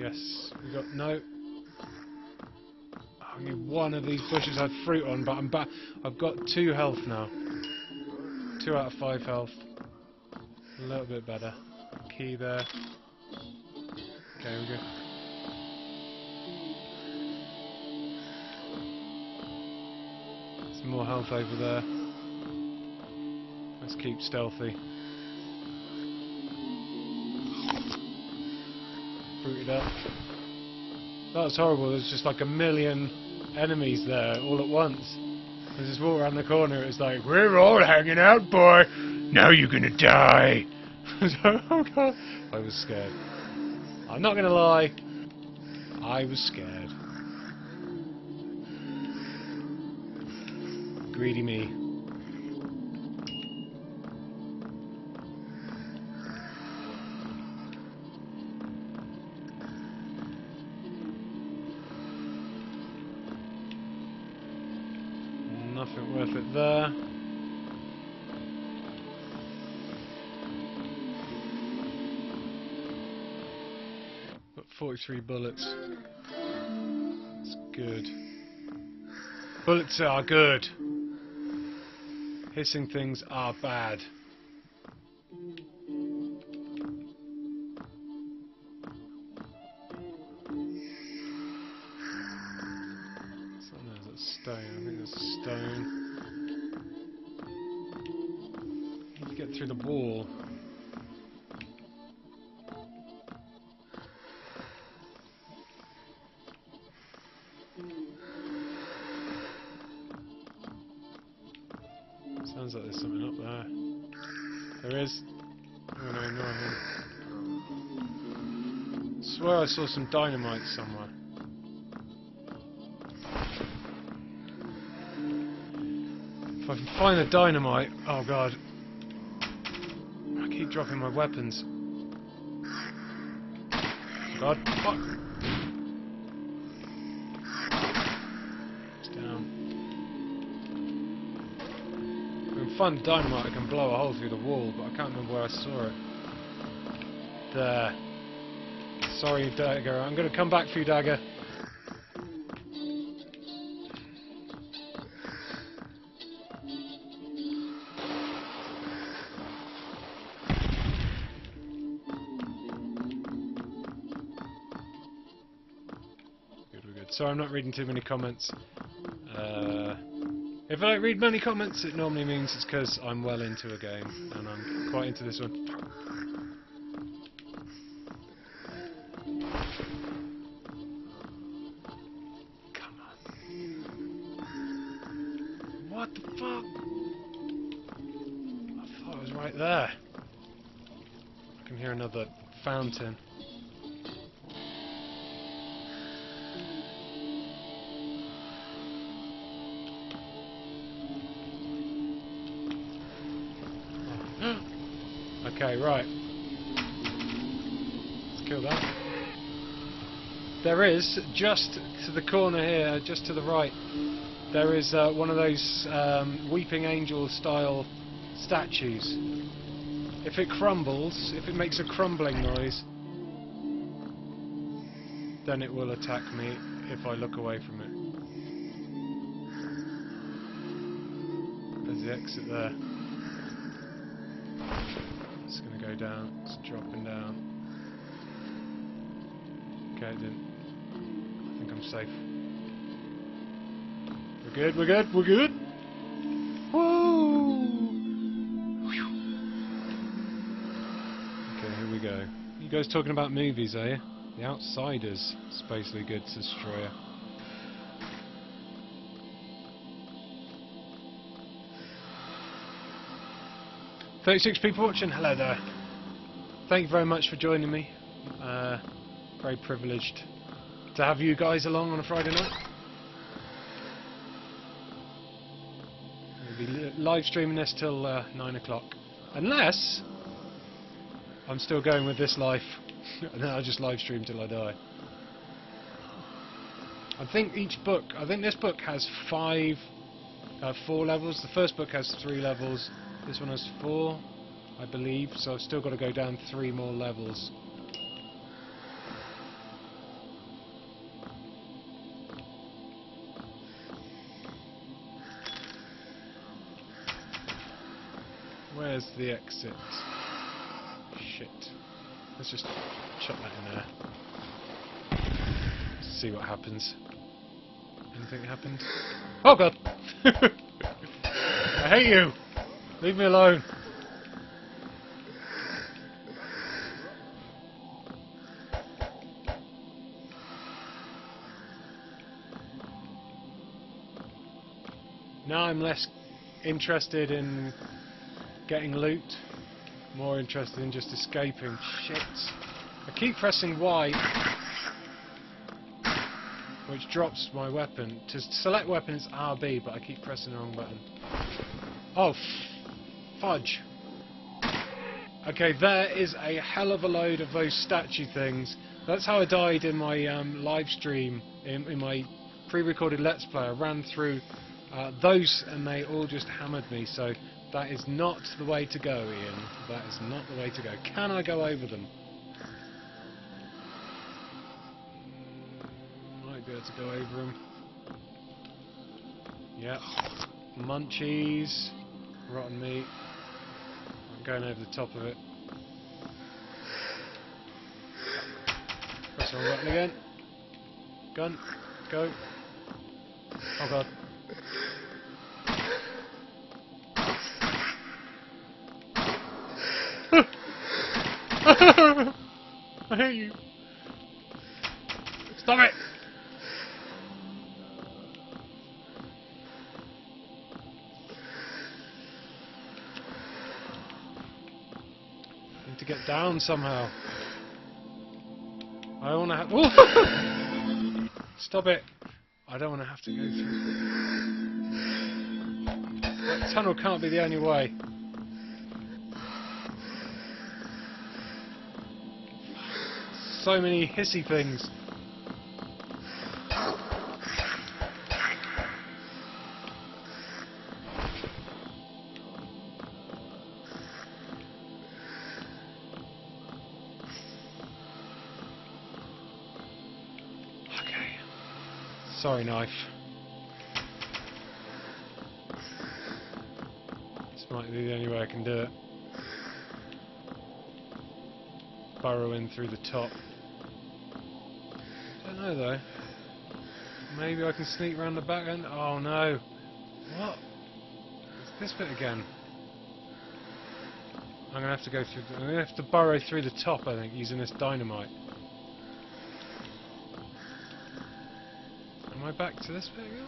Yes, we got no. Only one of these bushes had fruit on, but I'm back. I've got two health now. Two out of five health. A little bit better. Key there. Okay, we're good. Some more health over there. Let's keep stealthy. Fruit it up. That was horrible. There's just like a million enemies there all at once. I just walk around the corner, it's like, we're all hanging out, boy! Now you're gonna die! Oh god! I was scared. I'm not gonna lie, I was scared. Greedy me. Nothing worth it there. Got forty-three bullets. That's good. Bullets are good. Hissing things are bad. Through the wall. Sounds like there's something up there. There is. Oh no, no, I swear I saw some dynamite somewhere. If I can find the dynamite, oh god. Dropping my weapons. God, fuck! It's down. When fun dynamite, I can blow a hole through the wall, but I can't remember where I saw it. There. Sorry, Dagger. I'm going to come back for you, Dagger. Sorry, I'm not reading too many comments. Uh, if I don't read many comments, it normally means it's because I'm well into a game, and I'm quite into this one. Come on. What the fuck? I thought it was right there. I can hear another fountain. Okay, right. Let's kill that. There is, just to the corner here, just to the right, there is uh, one of those um, Weeping Angel-style statues. If it crumbles, if it makes a crumbling noise, then it will attack me if I look away from it. There's the exit there. It's going to go down, it's dropping down. Okay, it didn't. I think I'm safe. We're good, we're good, we're good! Woo! Okay, here we go. You guys talking about movies, are you? The Outsiders, Spacely Goods Destroyer. thirty-six people watching, hello there. Thank you very much for joining me. Uh, very privileged to have you guys along on a Friday night. We'll be live streaming this till uh, nine o'clock. Unless I'm still going with this life and then I'll just live stream till I die. I think each book, I think this book has five, uh, four levels. The first book has three levels. This one has four, I believe, so I've still got to go down three more levels. Where's the exit? Shit. Let's just chuck that in there. See what happens. Anything happened? Oh god! I hate you! Leave me alone. Now I'm less interested in getting loot, more interested in just escaping. Shit. I keep pressing Y, which drops my weapon. To select weapon it's R B, but I keep pressing the wrong button. Oh, fudge. Okay, there is a hell of a load of those statue things. That's how I died in my um, live stream, in, in my pre-recorded Let's Play. I ran through uh, those and they all just hammered me, so that is not the way to go, Ian. That is not the way to go. Can I go over them? Might be able to go over them. Yep. Munchies. Rotten meat. I'm going over the top of it. Press on rotten again. Gun. Go. Oh god. I hate you. Stop it! Get down somehow. I don't want to have. Stop it! I don't want to have to go through. That tunnel can't be the only way. so many hissy things. Sorry, knife. This might be the only way I can do it. Burrow in through the top. Don't know though. Maybe I can sneak around the back end. Oh no! What? It's this bit again. I'm gonna have to go through. I'm gonna have to burrow through the top. I think using this dynamite. Am I back to this bit again?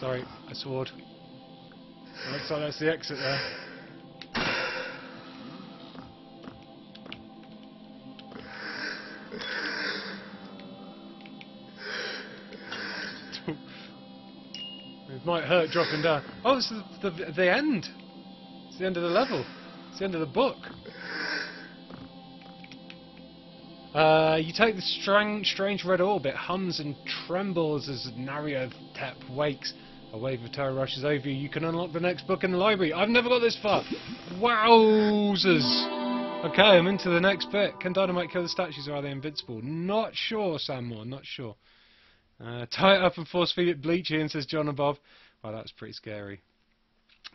Sorry, I swore. Looks like that's the exit there. It might hurt dropping down. Oh, it's the, the, the end! It's the end of the level. It's the end of the book. Uh, you take the strange, strange red orb. It hums and trembles as Nariotep wakes. A wave of terror rushes over you. You can unlock the next book in the library. I've never got this far. Wowzers! Okay, I'm into the next bit. Can dynamite kill the statues or are they invincible? Not sure, Sam Moore. Not sure. Uh, tie it up and force feed it bleach, Ian says John and Bob. Wow, that's pretty scary.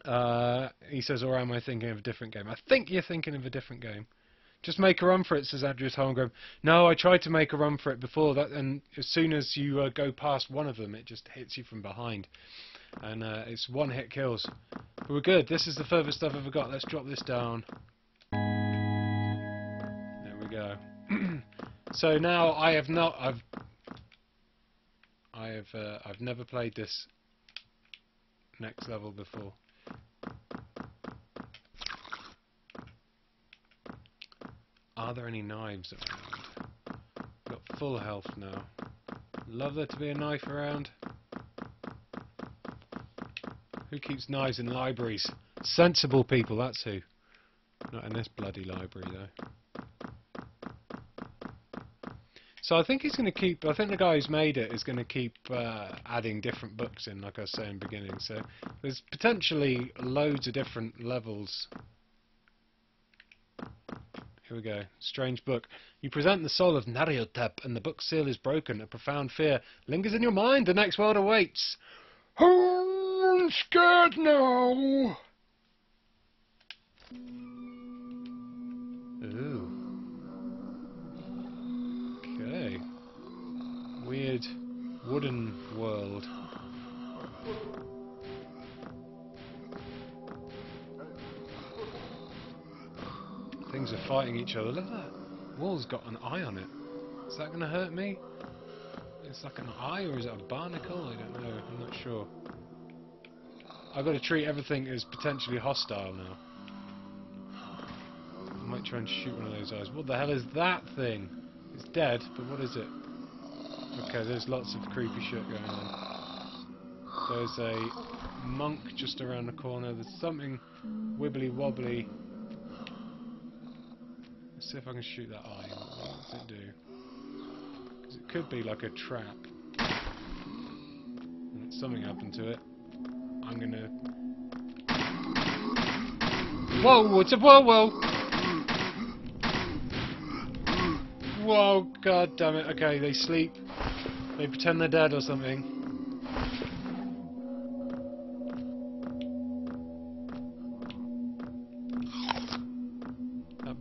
Uh, he says, or am I thinking of a different game? I think you're thinking of a different game. Just make a run for it, says Andrews Holmgren. No, I tried to make a run for it before, that, and as soon as you uh, go past one of them, it just hits you from behind. And uh, it's one-hit kills. But we're good. This is the furthest I've ever got. Let's drop this down. There we go. So now I have not... I've, I have... Uh, I've never played this next level before. Are there any knives around? Got full health now. Love there to be a knife around. Who keeps knives in libraries? Sensible people, that's who. Not in this bloody library, though. So I think he's going to keep... I think the guy who's made it is going to keep uh, adding different books in, like I was saying in the beginning. So there's potentially loads of different levels... Here we go. Strange book. You present the soul of Nariotep, and the book seal is broken. A profound fear lingers in your mind. The next world awaits. Oh, I'm scared now. Ooh. Okay. Weird wooden world. Things are fighting each other. Look at that. Wall's got an eye on it. Is that going to hurt me? It's like an eye or is it a barnacle? I don't know. I'm not sure. I've got to treat everything as potentially hostile now. I might try and shoot one of those eyes. What the hell is that thing? It's dead, but what is it? Okay, there's lots of creepy shit going on. There's a monk just around the corner. There's something wibbly wobbly. Let's see if I can shoot that eye. What does it do? Because it could be like a trap. And if something happened to it, I'm gonna... Whoa! It's a whoa! Whoa! Whoa! God damn it! Okay, they sleep. They pretend they're dead or something.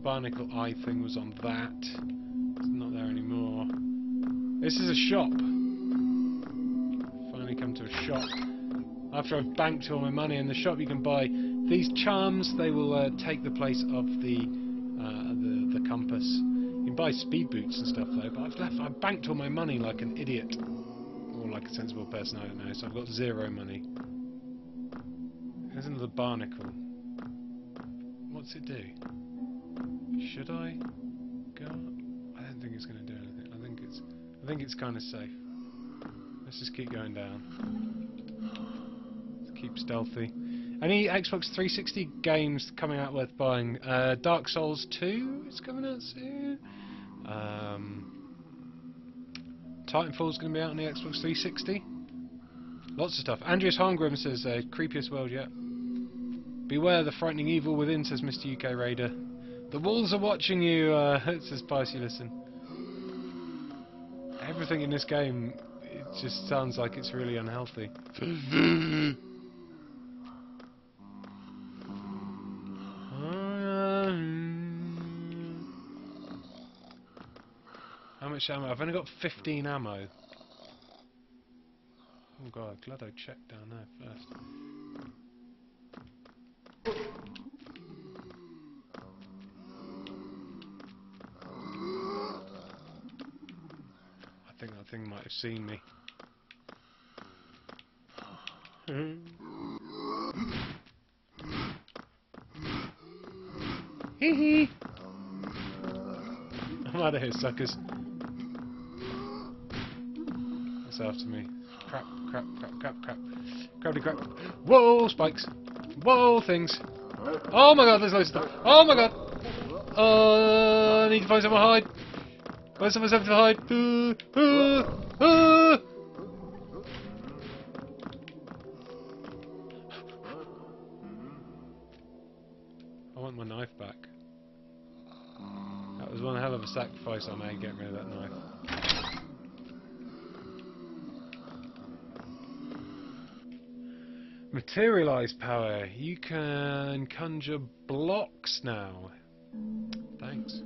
Barnacle eye thing was on that. It's not there anymore. This is a shop. Finally come to a shop. After I've banked all my money in the shop, you can buy these charms. They will uh, take the place of the, uh, the the compass. You can buy speed boots and stuff though, but I've left, I banked all my money like an idiot. Or like a sensible person, I don't know, so I've got zero money. There's another barnacle. What's it do? Should I go up? I don't think it's going to do anything. I think it's, I think it's kind of safe. Let's just keep going down. Let's keep stealthy. Any Xbox three sixty games coming out worth buying? Uh, Dark Souls two is coming out soon. Um, Titanfall's going to be out on the Xbox three sixty. Lots of stuff. Andreas Harmgrim says, uh, creepiest world yet. Beware the frightening evil within, says Mister U K Raider. The walls are watching you, uh, says Picey Listen. Everything in this game, it just sounds like it's really unhealthy. How much ammo? I've only got fifteen ammo. Oh god, glad I checked down there first. I think that thing might have seen me. Hee hee! I'm out of here, suckers. After me. Crap, crap, crap, crap, crap. Crappy crap. Whoa, spikes. Whoa, things. Oh my god, there's loads of stuff. Oh my god. Uh, I need to find somewhere to hide. Find somewhere to hide. Uh, uh, uh. I want my knife back. That was one hell of a sacrifice I made getting rid of that knife. Materialise power. You can conjure blocks now. Thanks.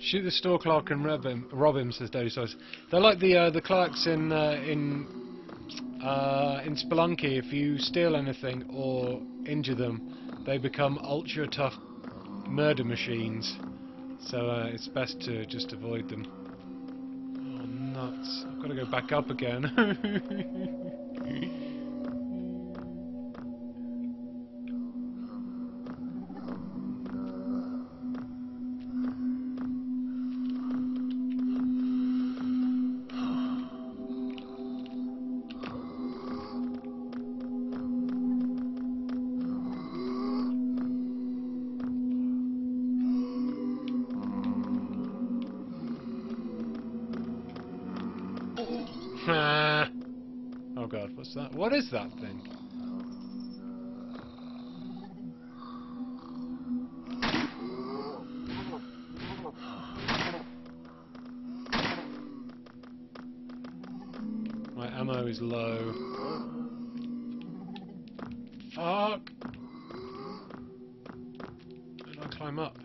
Shoot the store clerk and rob him, rob him says Daily Size. They're like the uh, the clerks in uh, in uh, in Spelunky. If you steal anything or injure them, they become ultra tough murder machines. So uh, it's best to just avoid them. I've got to go back up again. What is that thing? My ammo is low. Fuck! How do I climb up?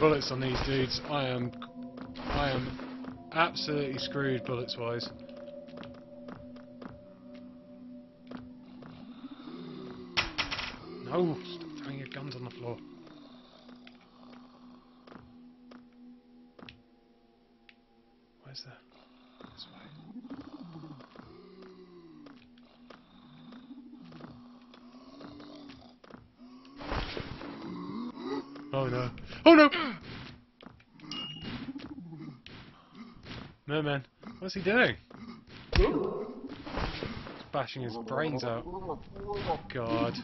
Bullets on these dudes. I am, I am absolutely screwed bullets wise. No, stop throwing your guns on the floor. Where's that? This way. Oh no. Oh no! Merman, what's he doing? He's bashing his brains out. God.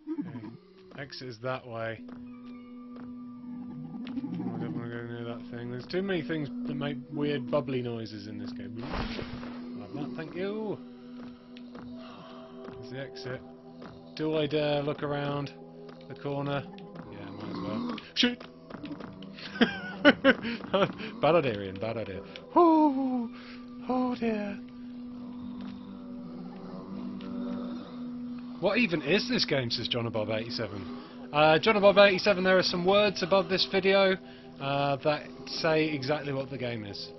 Okay. Exit is that way. Oh, I don't want to go near that thing. There's too many things that make weird bubbly noises in this game. Love that, thank you! There's the exit. Do I dare look around the corner? Yeah, might as well. Shoot! Bad idea, Ian, bad idea. Oh, oh dear. What even is this game, says John Bob eighty-seven. Uh, John Bob eighty-seven, there are some words above this video uh, that say exactly what the game is.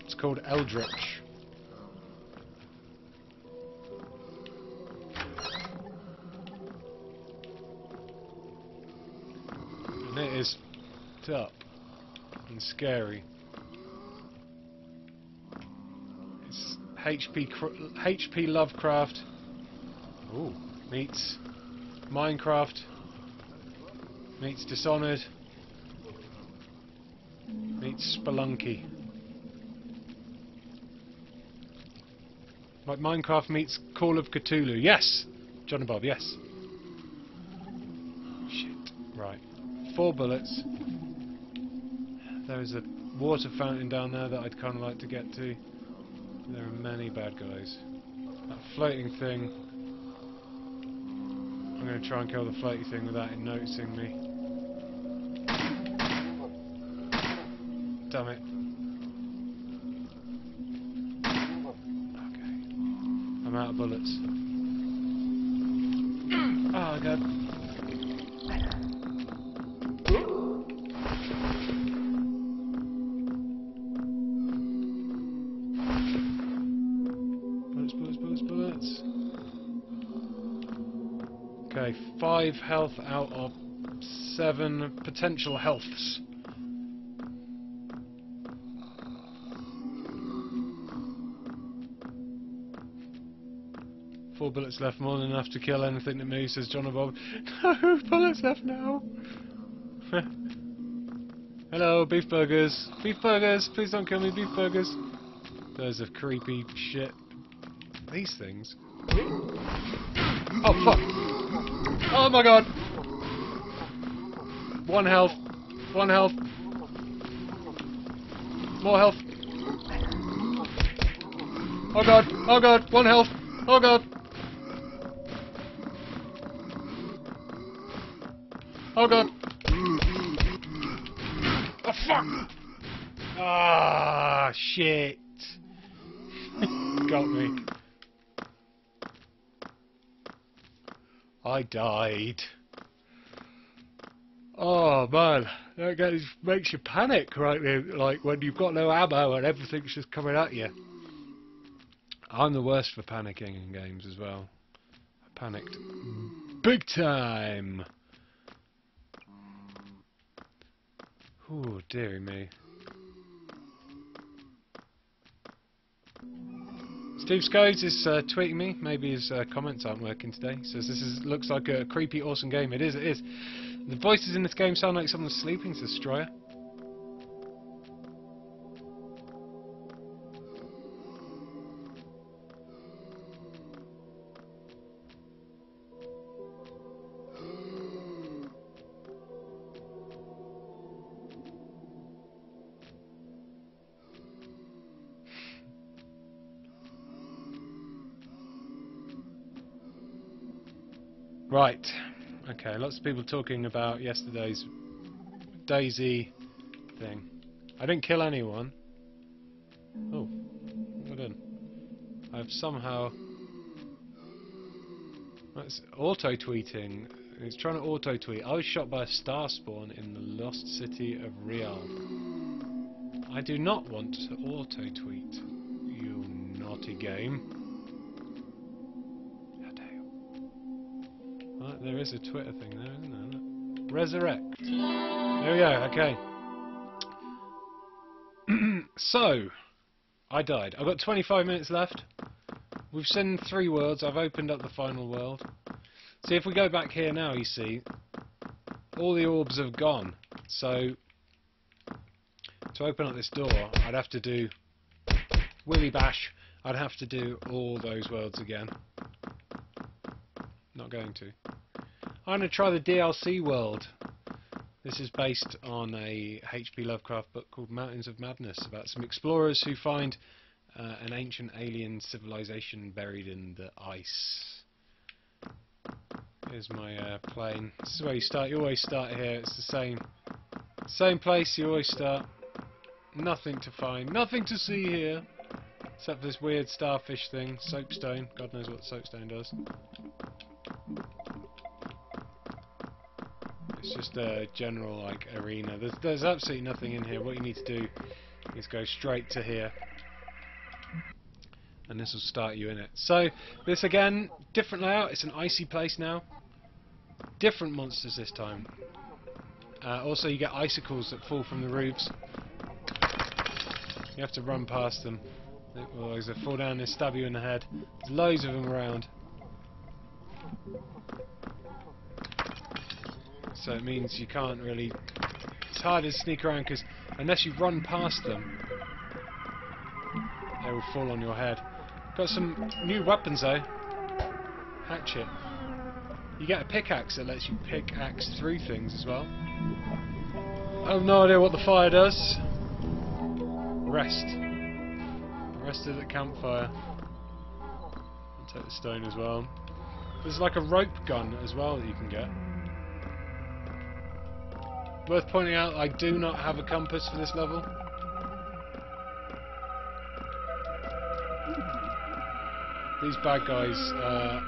It's called Eldritch. And it is up and scary. It's H P Lovecraft. Ooh, meets Minecraft, meets Dishonored, meets Spelunky. Like Minecraft meets Call of Cthulhu. Yes! John and Bob, yes. Shit. Right. Four bullets. There is a water fountain down there that I'd kind of like to get to. There are many bad guys. That floating thing. I'm going to try and kill the floaty thing without it noticing me. Damn it. Okay. I'm out of bullets. Oh god. Bullets, bullets, bullets, bullets. Okay, five health out of seven potential healths. Four bullets left, more than enough to kill anything that moves, says John and Bob. No, bullets left now! Hello, beef burgers! Beef burgers! Please don't kill me, beef burgers! Those are creepy shit. These things. Oh fuck! Oh my god! One health. One health. More health. Oh god! Oh god! One health! Oh god! Oh god! Oh fuck! Ah, shit! Got me. I died. Oh man, that makes you panic, right? Like when you've got no ammo and everything's just coming at you. I'm the worst for panicking in games as well. I panicked big time. Oh dearie me. Steve Scodes is uh, tweeting me. Maybe his uh, comments aren't working today. Says this is looks like a creepy, awesome game. It is. It is. The voices in this game sound like someone's sleeping, says Destroyer. Right, okay, lots of people talking about yesterday's DayZ thing. I didn't kill anyone. Oh, I didn't. I've somehow... That's auto-tweeting. It's trying to auto-tweet. I was shot by a star spawn in the lost city of Riyadh. I do not want to auto-tweet, you naughty game. There is a Twitter thing there, isn't there? Resurrect. There we go, okay. So, I died. I've got twenty-five minutes left. We've seen three worlds. I've opened up the final world. See, if we go back here now, you see, all the orbs have gone. So, to open up this door, I'd have to do Willy Bash. I'd have to do all those worlds again. Not going to. I'm going to try the D L C world. This is based on a H P Lovecraft book called Mountains of Madness, about some explorers who find uh, an ancient alien civilization buried in the ice. Here's my uh, plane. This is where you start. You always start here. It's the same, same place you always start. Nothing to find. Nothing to see here. Except this weird starfish thing. Soapstone. God knows what soapstone does. It's just a general, like, arena. There's, there's absolutely nothing in here. What you need to do is go straight to here. And this will start you in it. So, this again, different layout. It's an icy place now. Different monsters this time. Uh, also, you get icicles that fall from the roofs. You have to run past them. They, well, they fall down and stab you in the head. There's loads of them around. So it means you can't really... It's harder to sneak around because unless you run past them, they will fall on your head. Got some new weapons though. Hatchet. You get a pickaxe that lets you pickaxe through things as well. I have no idea what the fire does. Rest. Rest of the campfire. I'll take the stone as well. There's like a rope gun as well that you can get. Worth pointing out, I do not have a compass for this level. These bad guys uh,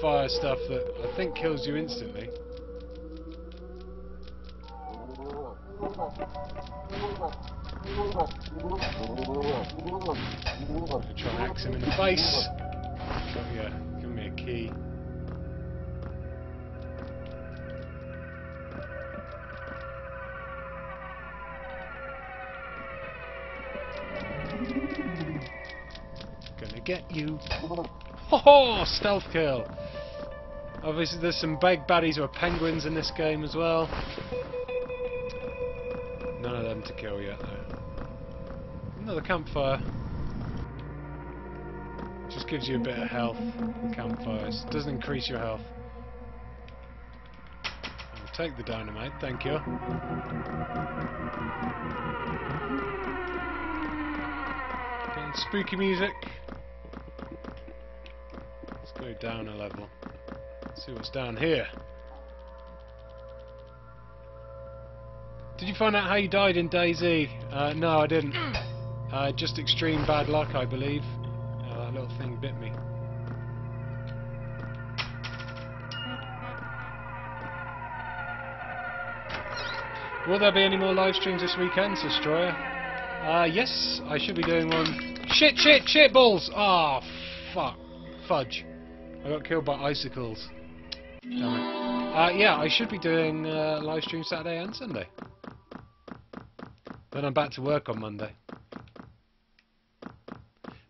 fire stuff that I think kills you instantly. I'm trying to axe him in the face. Oh yeah, give me a key. Get you. Ho ho! Stealth kill! Obviously there's some big baddies or penguins in this game as well. None of them to kill yet though. Another campfire. Just gives you a bit of health, the campfires. Doesn't increase your health. I'll take the dynamite, thank you. Spooky music. Let's go down a level. Let's see what's down here. Did you find out how you died in DayZ? Uh, no, I didn't. Uh, just extreme bad luck, I believe. Uh, that little thing bit me. Will there be any more live streams this weekend, Destroyer? Uh, yes, I should be doing one. Shit, shit, shit balls! Ah, oh, fuck. Fudge. I got killed by icicles. Damn it. Uh, yeah, I should be doing uh, live stream Saturday and Sunday. Then I'm back to work on Monday.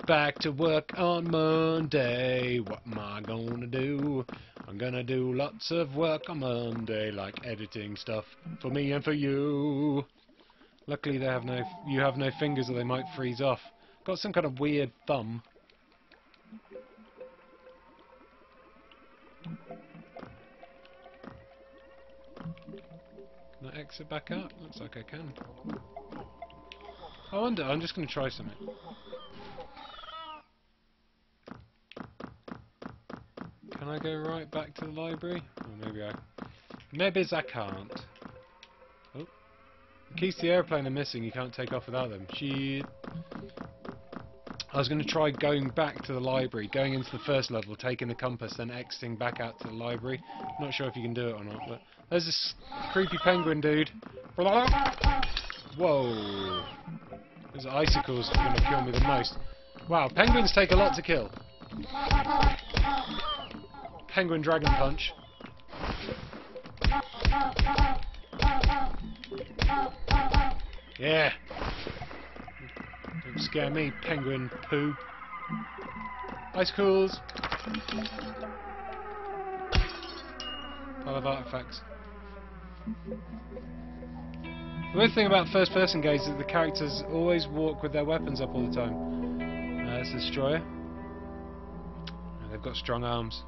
Back to work on Monday. What am I gonna do? I'm gonna do lots of work on Monday, like editing stuff for me and for you. Luckily, they have no. You have no fingers, or they might freeze off. Got some kind of weird thumb. Can I exit back up? Looks like I can. I wonder, I'm just going to try something. Can I go right back to the library? Or maybe I... Maybe I can't. Oh. The keys to the airplane are missing, you can't take off without them. Shit. I was going to try going back to the library, going into the first level, taking the compass, then exiting back out to the library. Not sure if you can do it or not, but... There's this creepy penguin dude. Whoa. Those icicles are going to kill me the most. Wow, penguins take a lot to kill. Penguin Dragon Punch. Yeah. Don't scare me, penguin poo. Icicles! Pile of artifacts. The weird thing about first person games is that the characters always walk with their weapons up all the time. Uh, that's a destroyer. And they've got strong arms.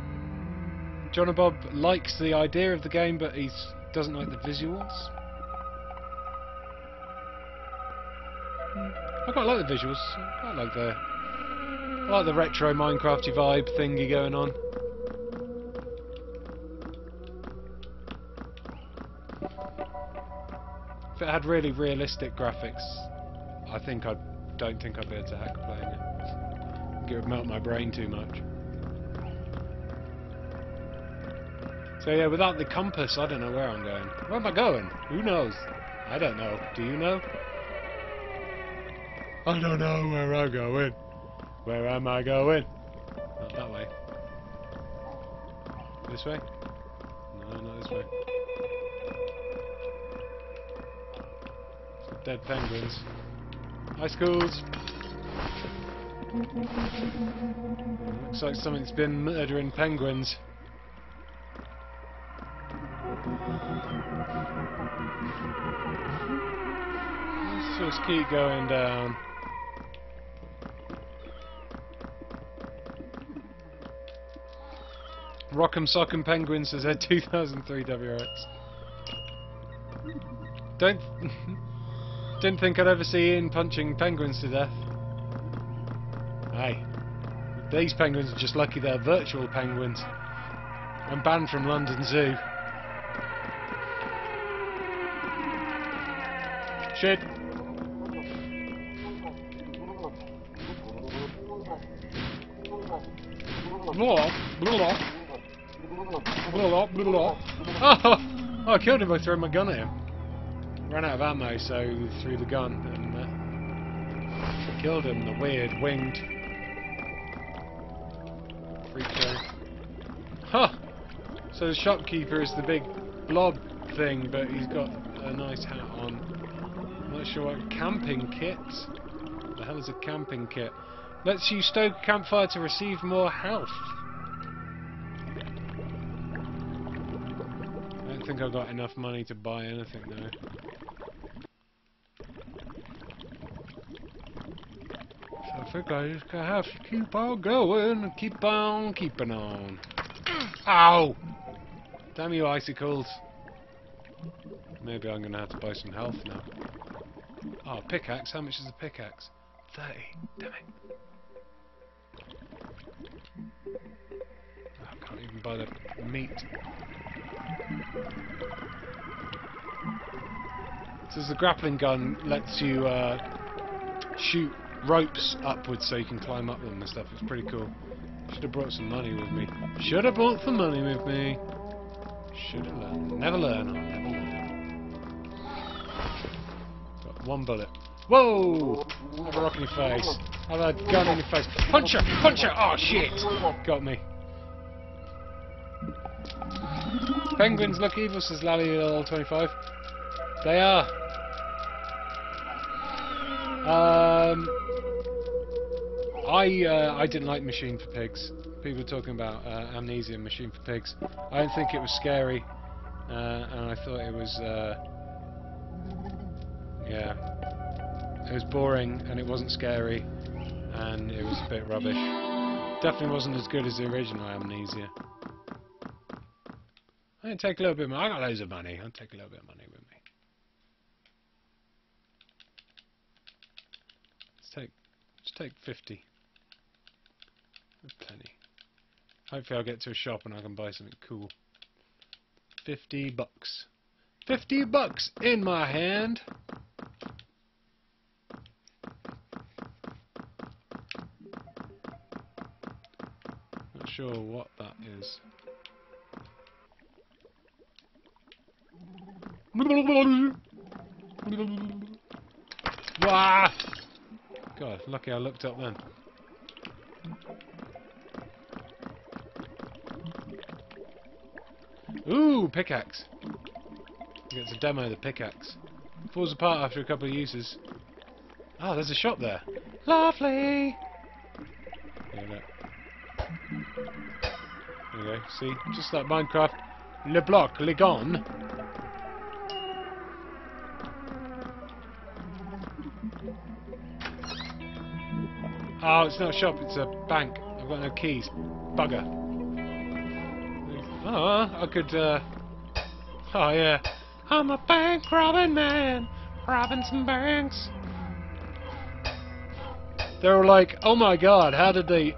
Mm, John and Bob likes the idea of the game, but he doesn't like the visuals. I quite like the visuals. I quite like the I like the retro Minecrafty vibe thingy going on. If it had really realistic graphics, I think I don't think I'd be able to hack playing it. It would melt my brain too much. So yeah, without the compass, I don't know where I'm going. Where am I going? Who knows? I don't know. Do you know? I don't know where I'm going. Where am I going? Not that way. This way? No, not this way. Dead penguins. Hi, schools! Looks like something's been murdering penguins. Let's just keep going down. Rock'em Sock'em Penguins says two thousand three W R X. Don't... Didn't think I'd ever see Ian punching penguins to death. Hey. These penguins are just lucky they're virtual penguins. I'm banned from London Zoo. Shit. Blah, blah. Oh, I killed him by throwing my gun at him. Ran out of ammo, so threw the gun and uh, killed him. The weird winged freak show. Huh! So the shopkeeper is the big blob thing, but he's got a nice hat on. I'm not sure what. Camping kit? What the hell is a camping kit? Lets you stoke a campfire to receive more health. I think I've got enough money to buy anything now. So I think I just have to keep on going, keep on keeping on. Ow! Damn you icicles. Maybe I'm gonna have to buy some health now. Oh, pickaxe, how much is a pickaxe? thirty, damn it. I can't even buy the meat. So the grappling gun lets you uh, shoot ropes upwards so you can climb up them and stuff. It's pretty cool. Should have brought some money with me. Should have brought some money with me. Should have learned. Never learn. I'll never learn. Got one bullet. Whoa! Have a rock in your face. Have a gun in your face. Puncher! Puncher! Oh shit! Got me. Penguins look evil, says Lally twenty-five. They are. Um, I uh, I didn't like Machine for Pigs. People were talking about uh, Amnesia and Machine for Pigs. I didn't think it was scary, uh, and I thought it was uh, yeah, it was boring and it wasn't scary, and it was a bit rubbish. Definitely wasn't as good as the original Amnesia. I'm gonna take a little bit more. I got loads of money. I'll take a little bit of money with me. Let's take, let's take fifty. Plenty. Hopefully I'll get to a shop and I can buy something cool. Fifty bucks. Fifty bucks in my hand. Not sure what that is. Wah! God, lucky I looked up then. Ooh, pickaxe. It's a demo of the pickaxe. Falls apart after a couple of uses. Ah, oh, there's a shop there. Lovely! There you go. There you go. See? Just like Minecraft. Le bloc, le gone. Oh, it's not a shop, it's a bank. I've got no keys. Bugger. Oh, I could, uh... Oh, yeah. I'm a bank robbing man, robbing some banks. They were like, oh my god, how did they...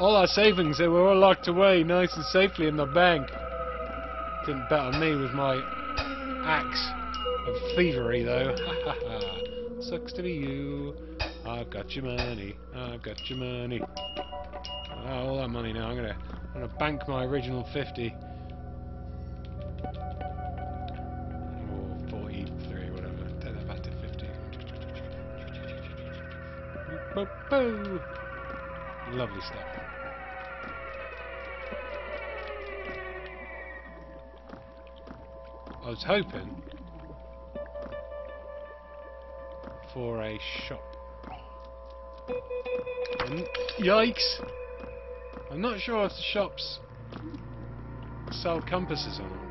All our savings, they were all locked away nice and safely in the bank. Didn't bet on me with my axe. of thievery, though. Sucks to be you. I've got your money. I've got your money. Oh, all that money now. I'm gonna, I'm gonna bank my original fifty. Bo -bo. Lovely stuff. I was hoping for a shop. And yikes! I'm not sure if the shops sell compasses or not.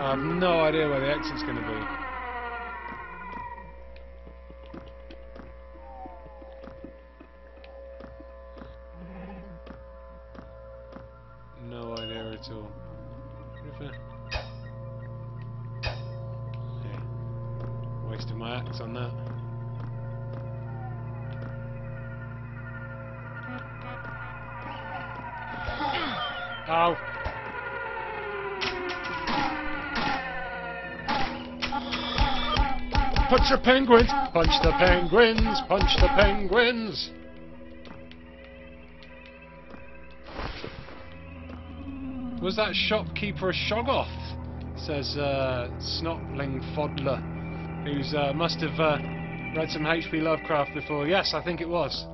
I have no idea where the exit's going to be. No idea at all. Yeah. Wasted my axe on that. Ow! Punch the penguins! Punch the penguins! Punch the penguins! Was that shopkeeper a shoggoth? Says uh, Snotling Fodler, who's uh, must have uh, read some H P Lovecraft before. Yes, I think it was.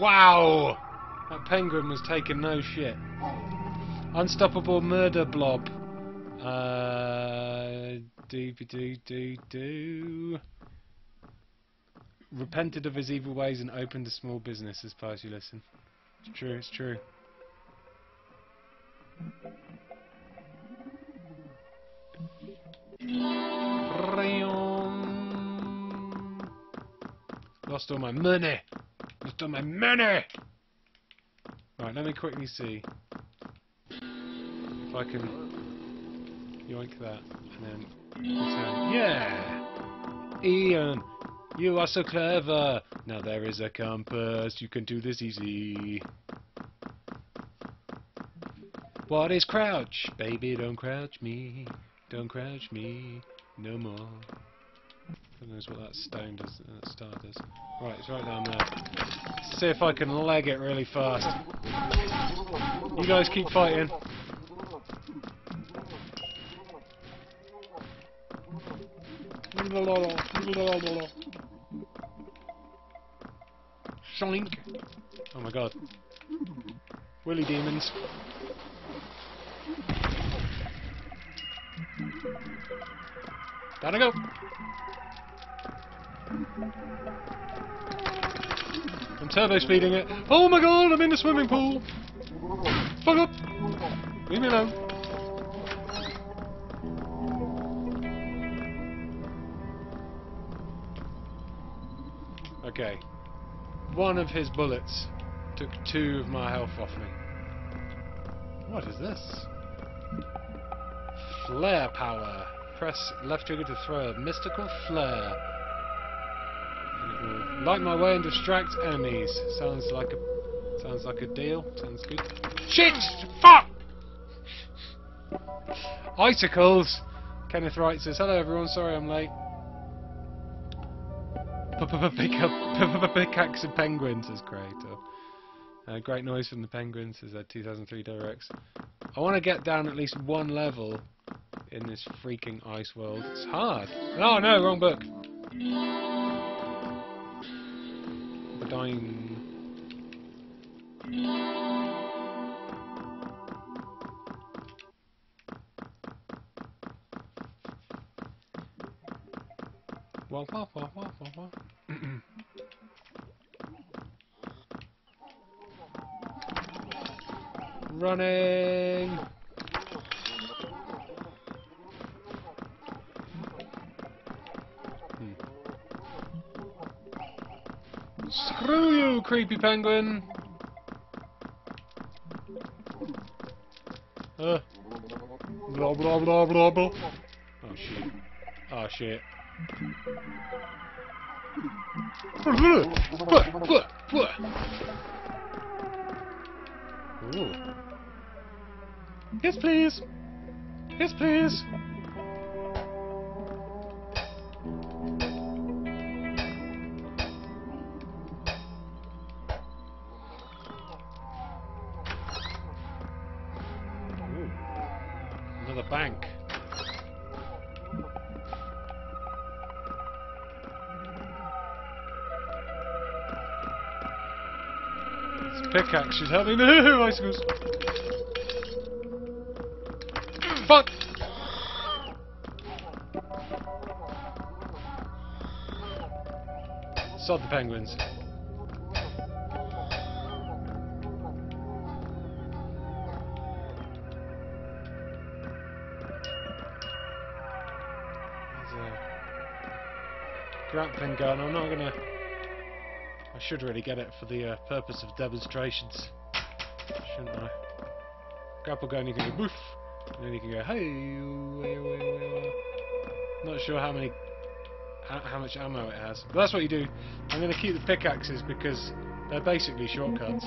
Wow! That penguin was taking no shit. Unstoppable murder blob. Uh, doo doo doo doo. Repented of his evil ways and opened a small business, as far as you listen. It's true, it's true. Lost all my money! Lost all my money! Right, let me quickly see if I can yoink that and then return. Yeah! Ian! You are so clever! Now there is a compass, you can do this easy. What is crouch? Baby, don't crouch me. Don't crouch me no more. Who knows what that stone does, that star does. Right, it's right down there. Let's see if I can leg it really fast. You guys keep fighting. Shonk! Oh my god. Willy demons. Down I go! I'm turbo speeding it. Oh my god, I'm in the swimming pool! Fuck up! Leave me alone. Okay. One of his bullets took two of my health off me. What is this? Flare power. Press left trigger to throw a mystical flare. And it will light my way and distract enemies. Sounds like a sounds like a deal. Sounds good. Shit! Fuck! Icicles! Kenneth Wright says, hello everyone, sorry I'm late. Pickaxe of penguins is great. Uh, great noise from the penguins is a two thousand three Direx. I want to get down at least one level in this freaking ice world. It's hard. Oh no, wrong book. Badine. Wah wah wah wah wah wah. Running. Hmm. Screw you, creepy penguin. Blah, blah, blah, blah, blah. Oh shit. Oh shit. Ooh. Yes, please. Yes, please. The bank. This pickaxe should help me. No, icicles. Fuck. Sod the penguins. Grappling gun. I'm not gonna. I should really get it for the uh, purpose of demonstrations, shouldn't I? Grapple gun. You can go boof, and then you can go hey. Not sure how many, how much ammo it has. But that's what you do. I'm gonna keep the pickaxes because they're basically shortcuts.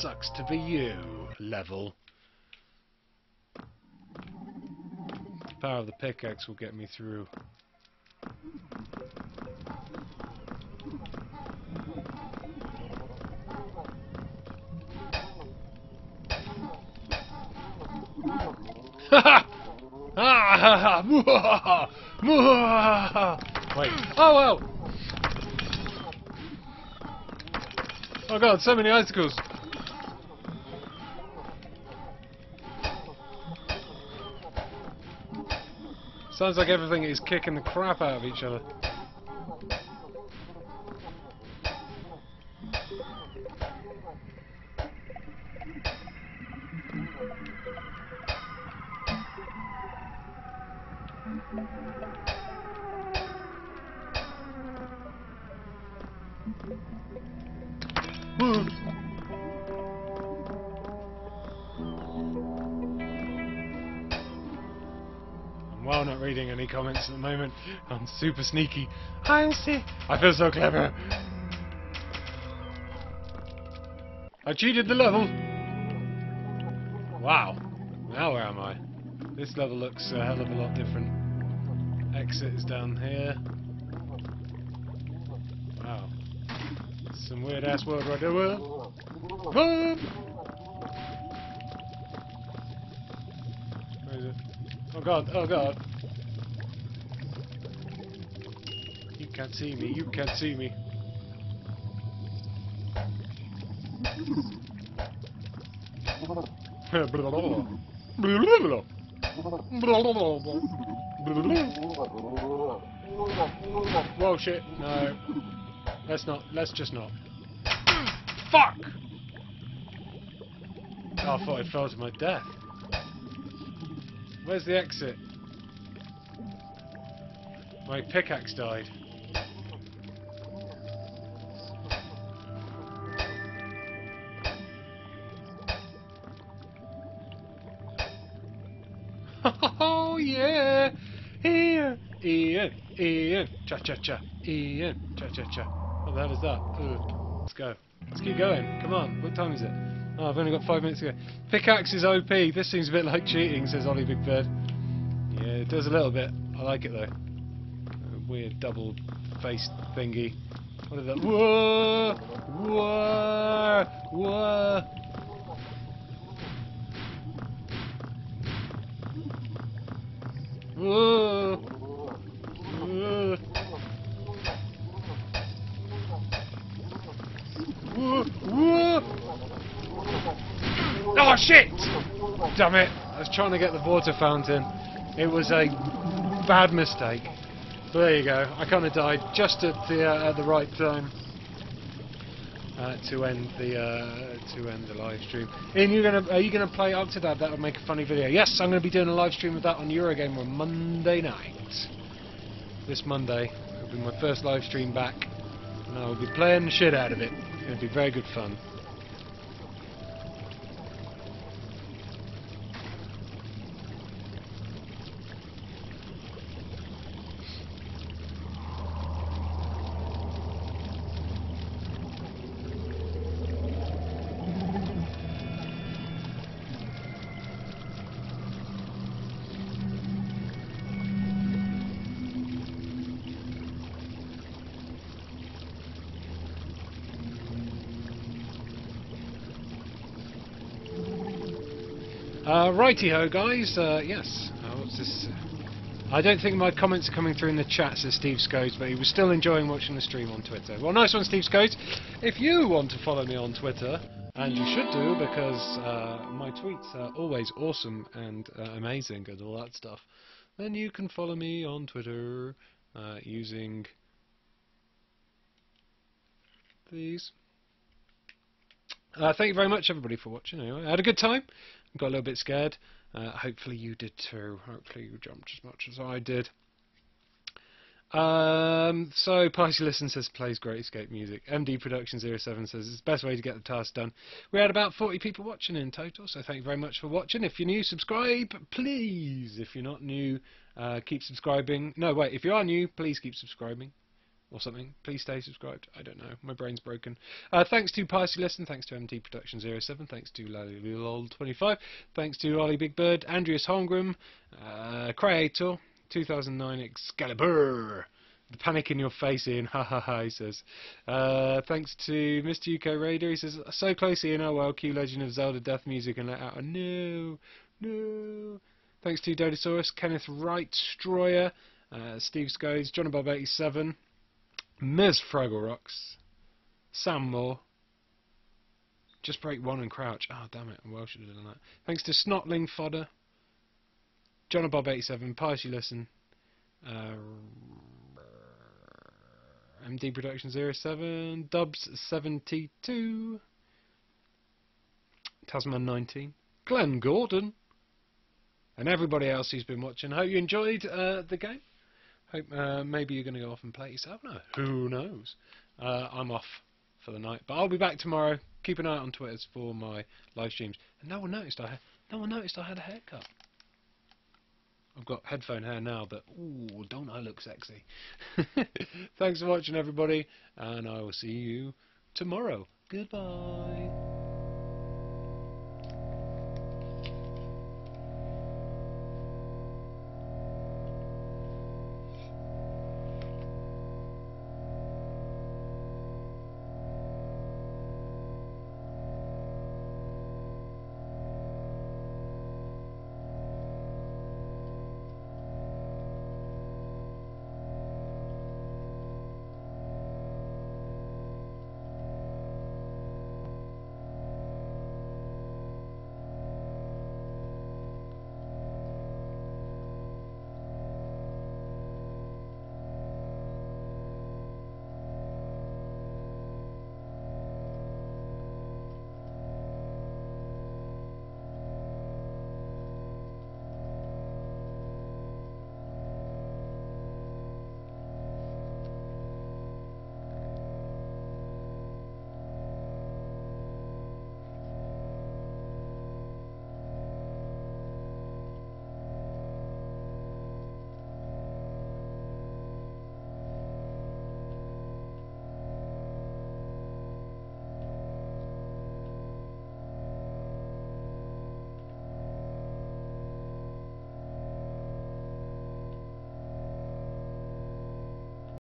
Sucks to be you, level. The power of the pickaxe will get me through. Wait. Oh well. Oh god, so many icicles! Sounds like everything is kicking the crap out of each other. Well, not reading any comments at the moment. I'm super sneaky. I see. I feel so clever. I cheated the level. Wow. Now where am I? This level looks a hell of a lot different. Exit is down here. Wow. Some weird ass world right there. Where is it? Oh god, oh god. You can't see me, you can't see me. Whoa shit, no. Let's not, let's just not. Fuck! Oh, I thought I fell to my death. Where's the exit? My pickaxe died. Oh yeah! Ian! Ian! Ian! Cha cha cha! Ian! Cha cha cha! What the hell is that? Ooh. Let's go. Let's keep going. Come on. What time is it? Oh, I've only got five minutes to go. Pickaxe is O P. This seems a bit like cheating, says Ollie Big Bird. Yeah, it does a little bit. I like it though. A weird double faced thingy. What is that? Whoa! Whoa! Whoa! Whoa! Whoa! Whoa! Whoa! Oh shit! Damn it! I was trying to get the water fountain. It was a bad mistake. But there you go. I kind of died just at the uh, at the right time. uh, to end the uh, to end the live stream. Ian, you gonna are you gonna play Octodad? That would make a funny video. Yes, I'm gonna be doing a live stream of that on Eurogamer on Monday night. This Monday, it'll be my first live stream back, and I'll be playing the shit out of it. It'll be very good fun. Uh, righty-ho, guys. Uh, yes. Uh, what's this? I don't think my comments are coming through in the chat, says Steve Scodes, but he was still enjoying watching the stream on Twitter. Well, nice one, Steve Scodes. If you want to follow me on Twitter, and you should do, because uh, my tweets are always awesome and uh, amazing and all that stuff, then you can follow me on Twitter uh, using these. Uh, thank you very much, everybody, for watching. Anyway, I had a good time. Got a little bit scared. Uh, hopefully you did too. Hopefully you jumped as much as I did. Um, so, Party Listen says plays Great Escape music. M D Production zero seven says it's the best way to get the task done. We had about forty people watching in total, so thank you very much for watching. If you're new, subscribe, please. If you're not new, uh, keep subscribing. No, wait, if you are new, please keep subscribing. Or something. Please stay subscribed. I don't know. My brain's broken. Uh, thanks to Parsi Listen. Thanks to M T Production zero seven. Thanks to Lalilol twenty-five. Thanks to Ollie Big Bird, Andreas Holmgren, uh, Creator, two thousand nine Excalibur. The panic in your face, Ian. Ha ha ha, he says. Uh, thanks to Mister U K Raider. He says, so close, Ian. Oh well. Cue Legend of Zelda death music and let out a no. No. Thanks to Dodosaurus, Kenneth Wright, Stroyer, uh, Steve Scodes, John Above eighty-seven. Miz Fraggle Rocks, Sam Moore, Just Break One and Crouch. Ah, oh, damn it, I well should have done that. Thanks to Snotling Fodder, John Above eighty-seven, Piety Listen, uh, M D Production zero seven, Dubs seventy-two, Tasman nineteen, Glenn Gordon, and everybody else who's been watching. Hope you enjoyed uh, the game. Hope uh, maybe you're going to go off and play yourself. No, who knows? Uh, I'm off for the night, but I'll be back tomorrow. Keep an eye out on Twitter for my live streams. And no one noticed I had no one noticed I had a haircut. I've got headphone hair now, but ooh, don't I look sexy? Thanks for watching, everybody, and I will see you tomorrow. Goodbye.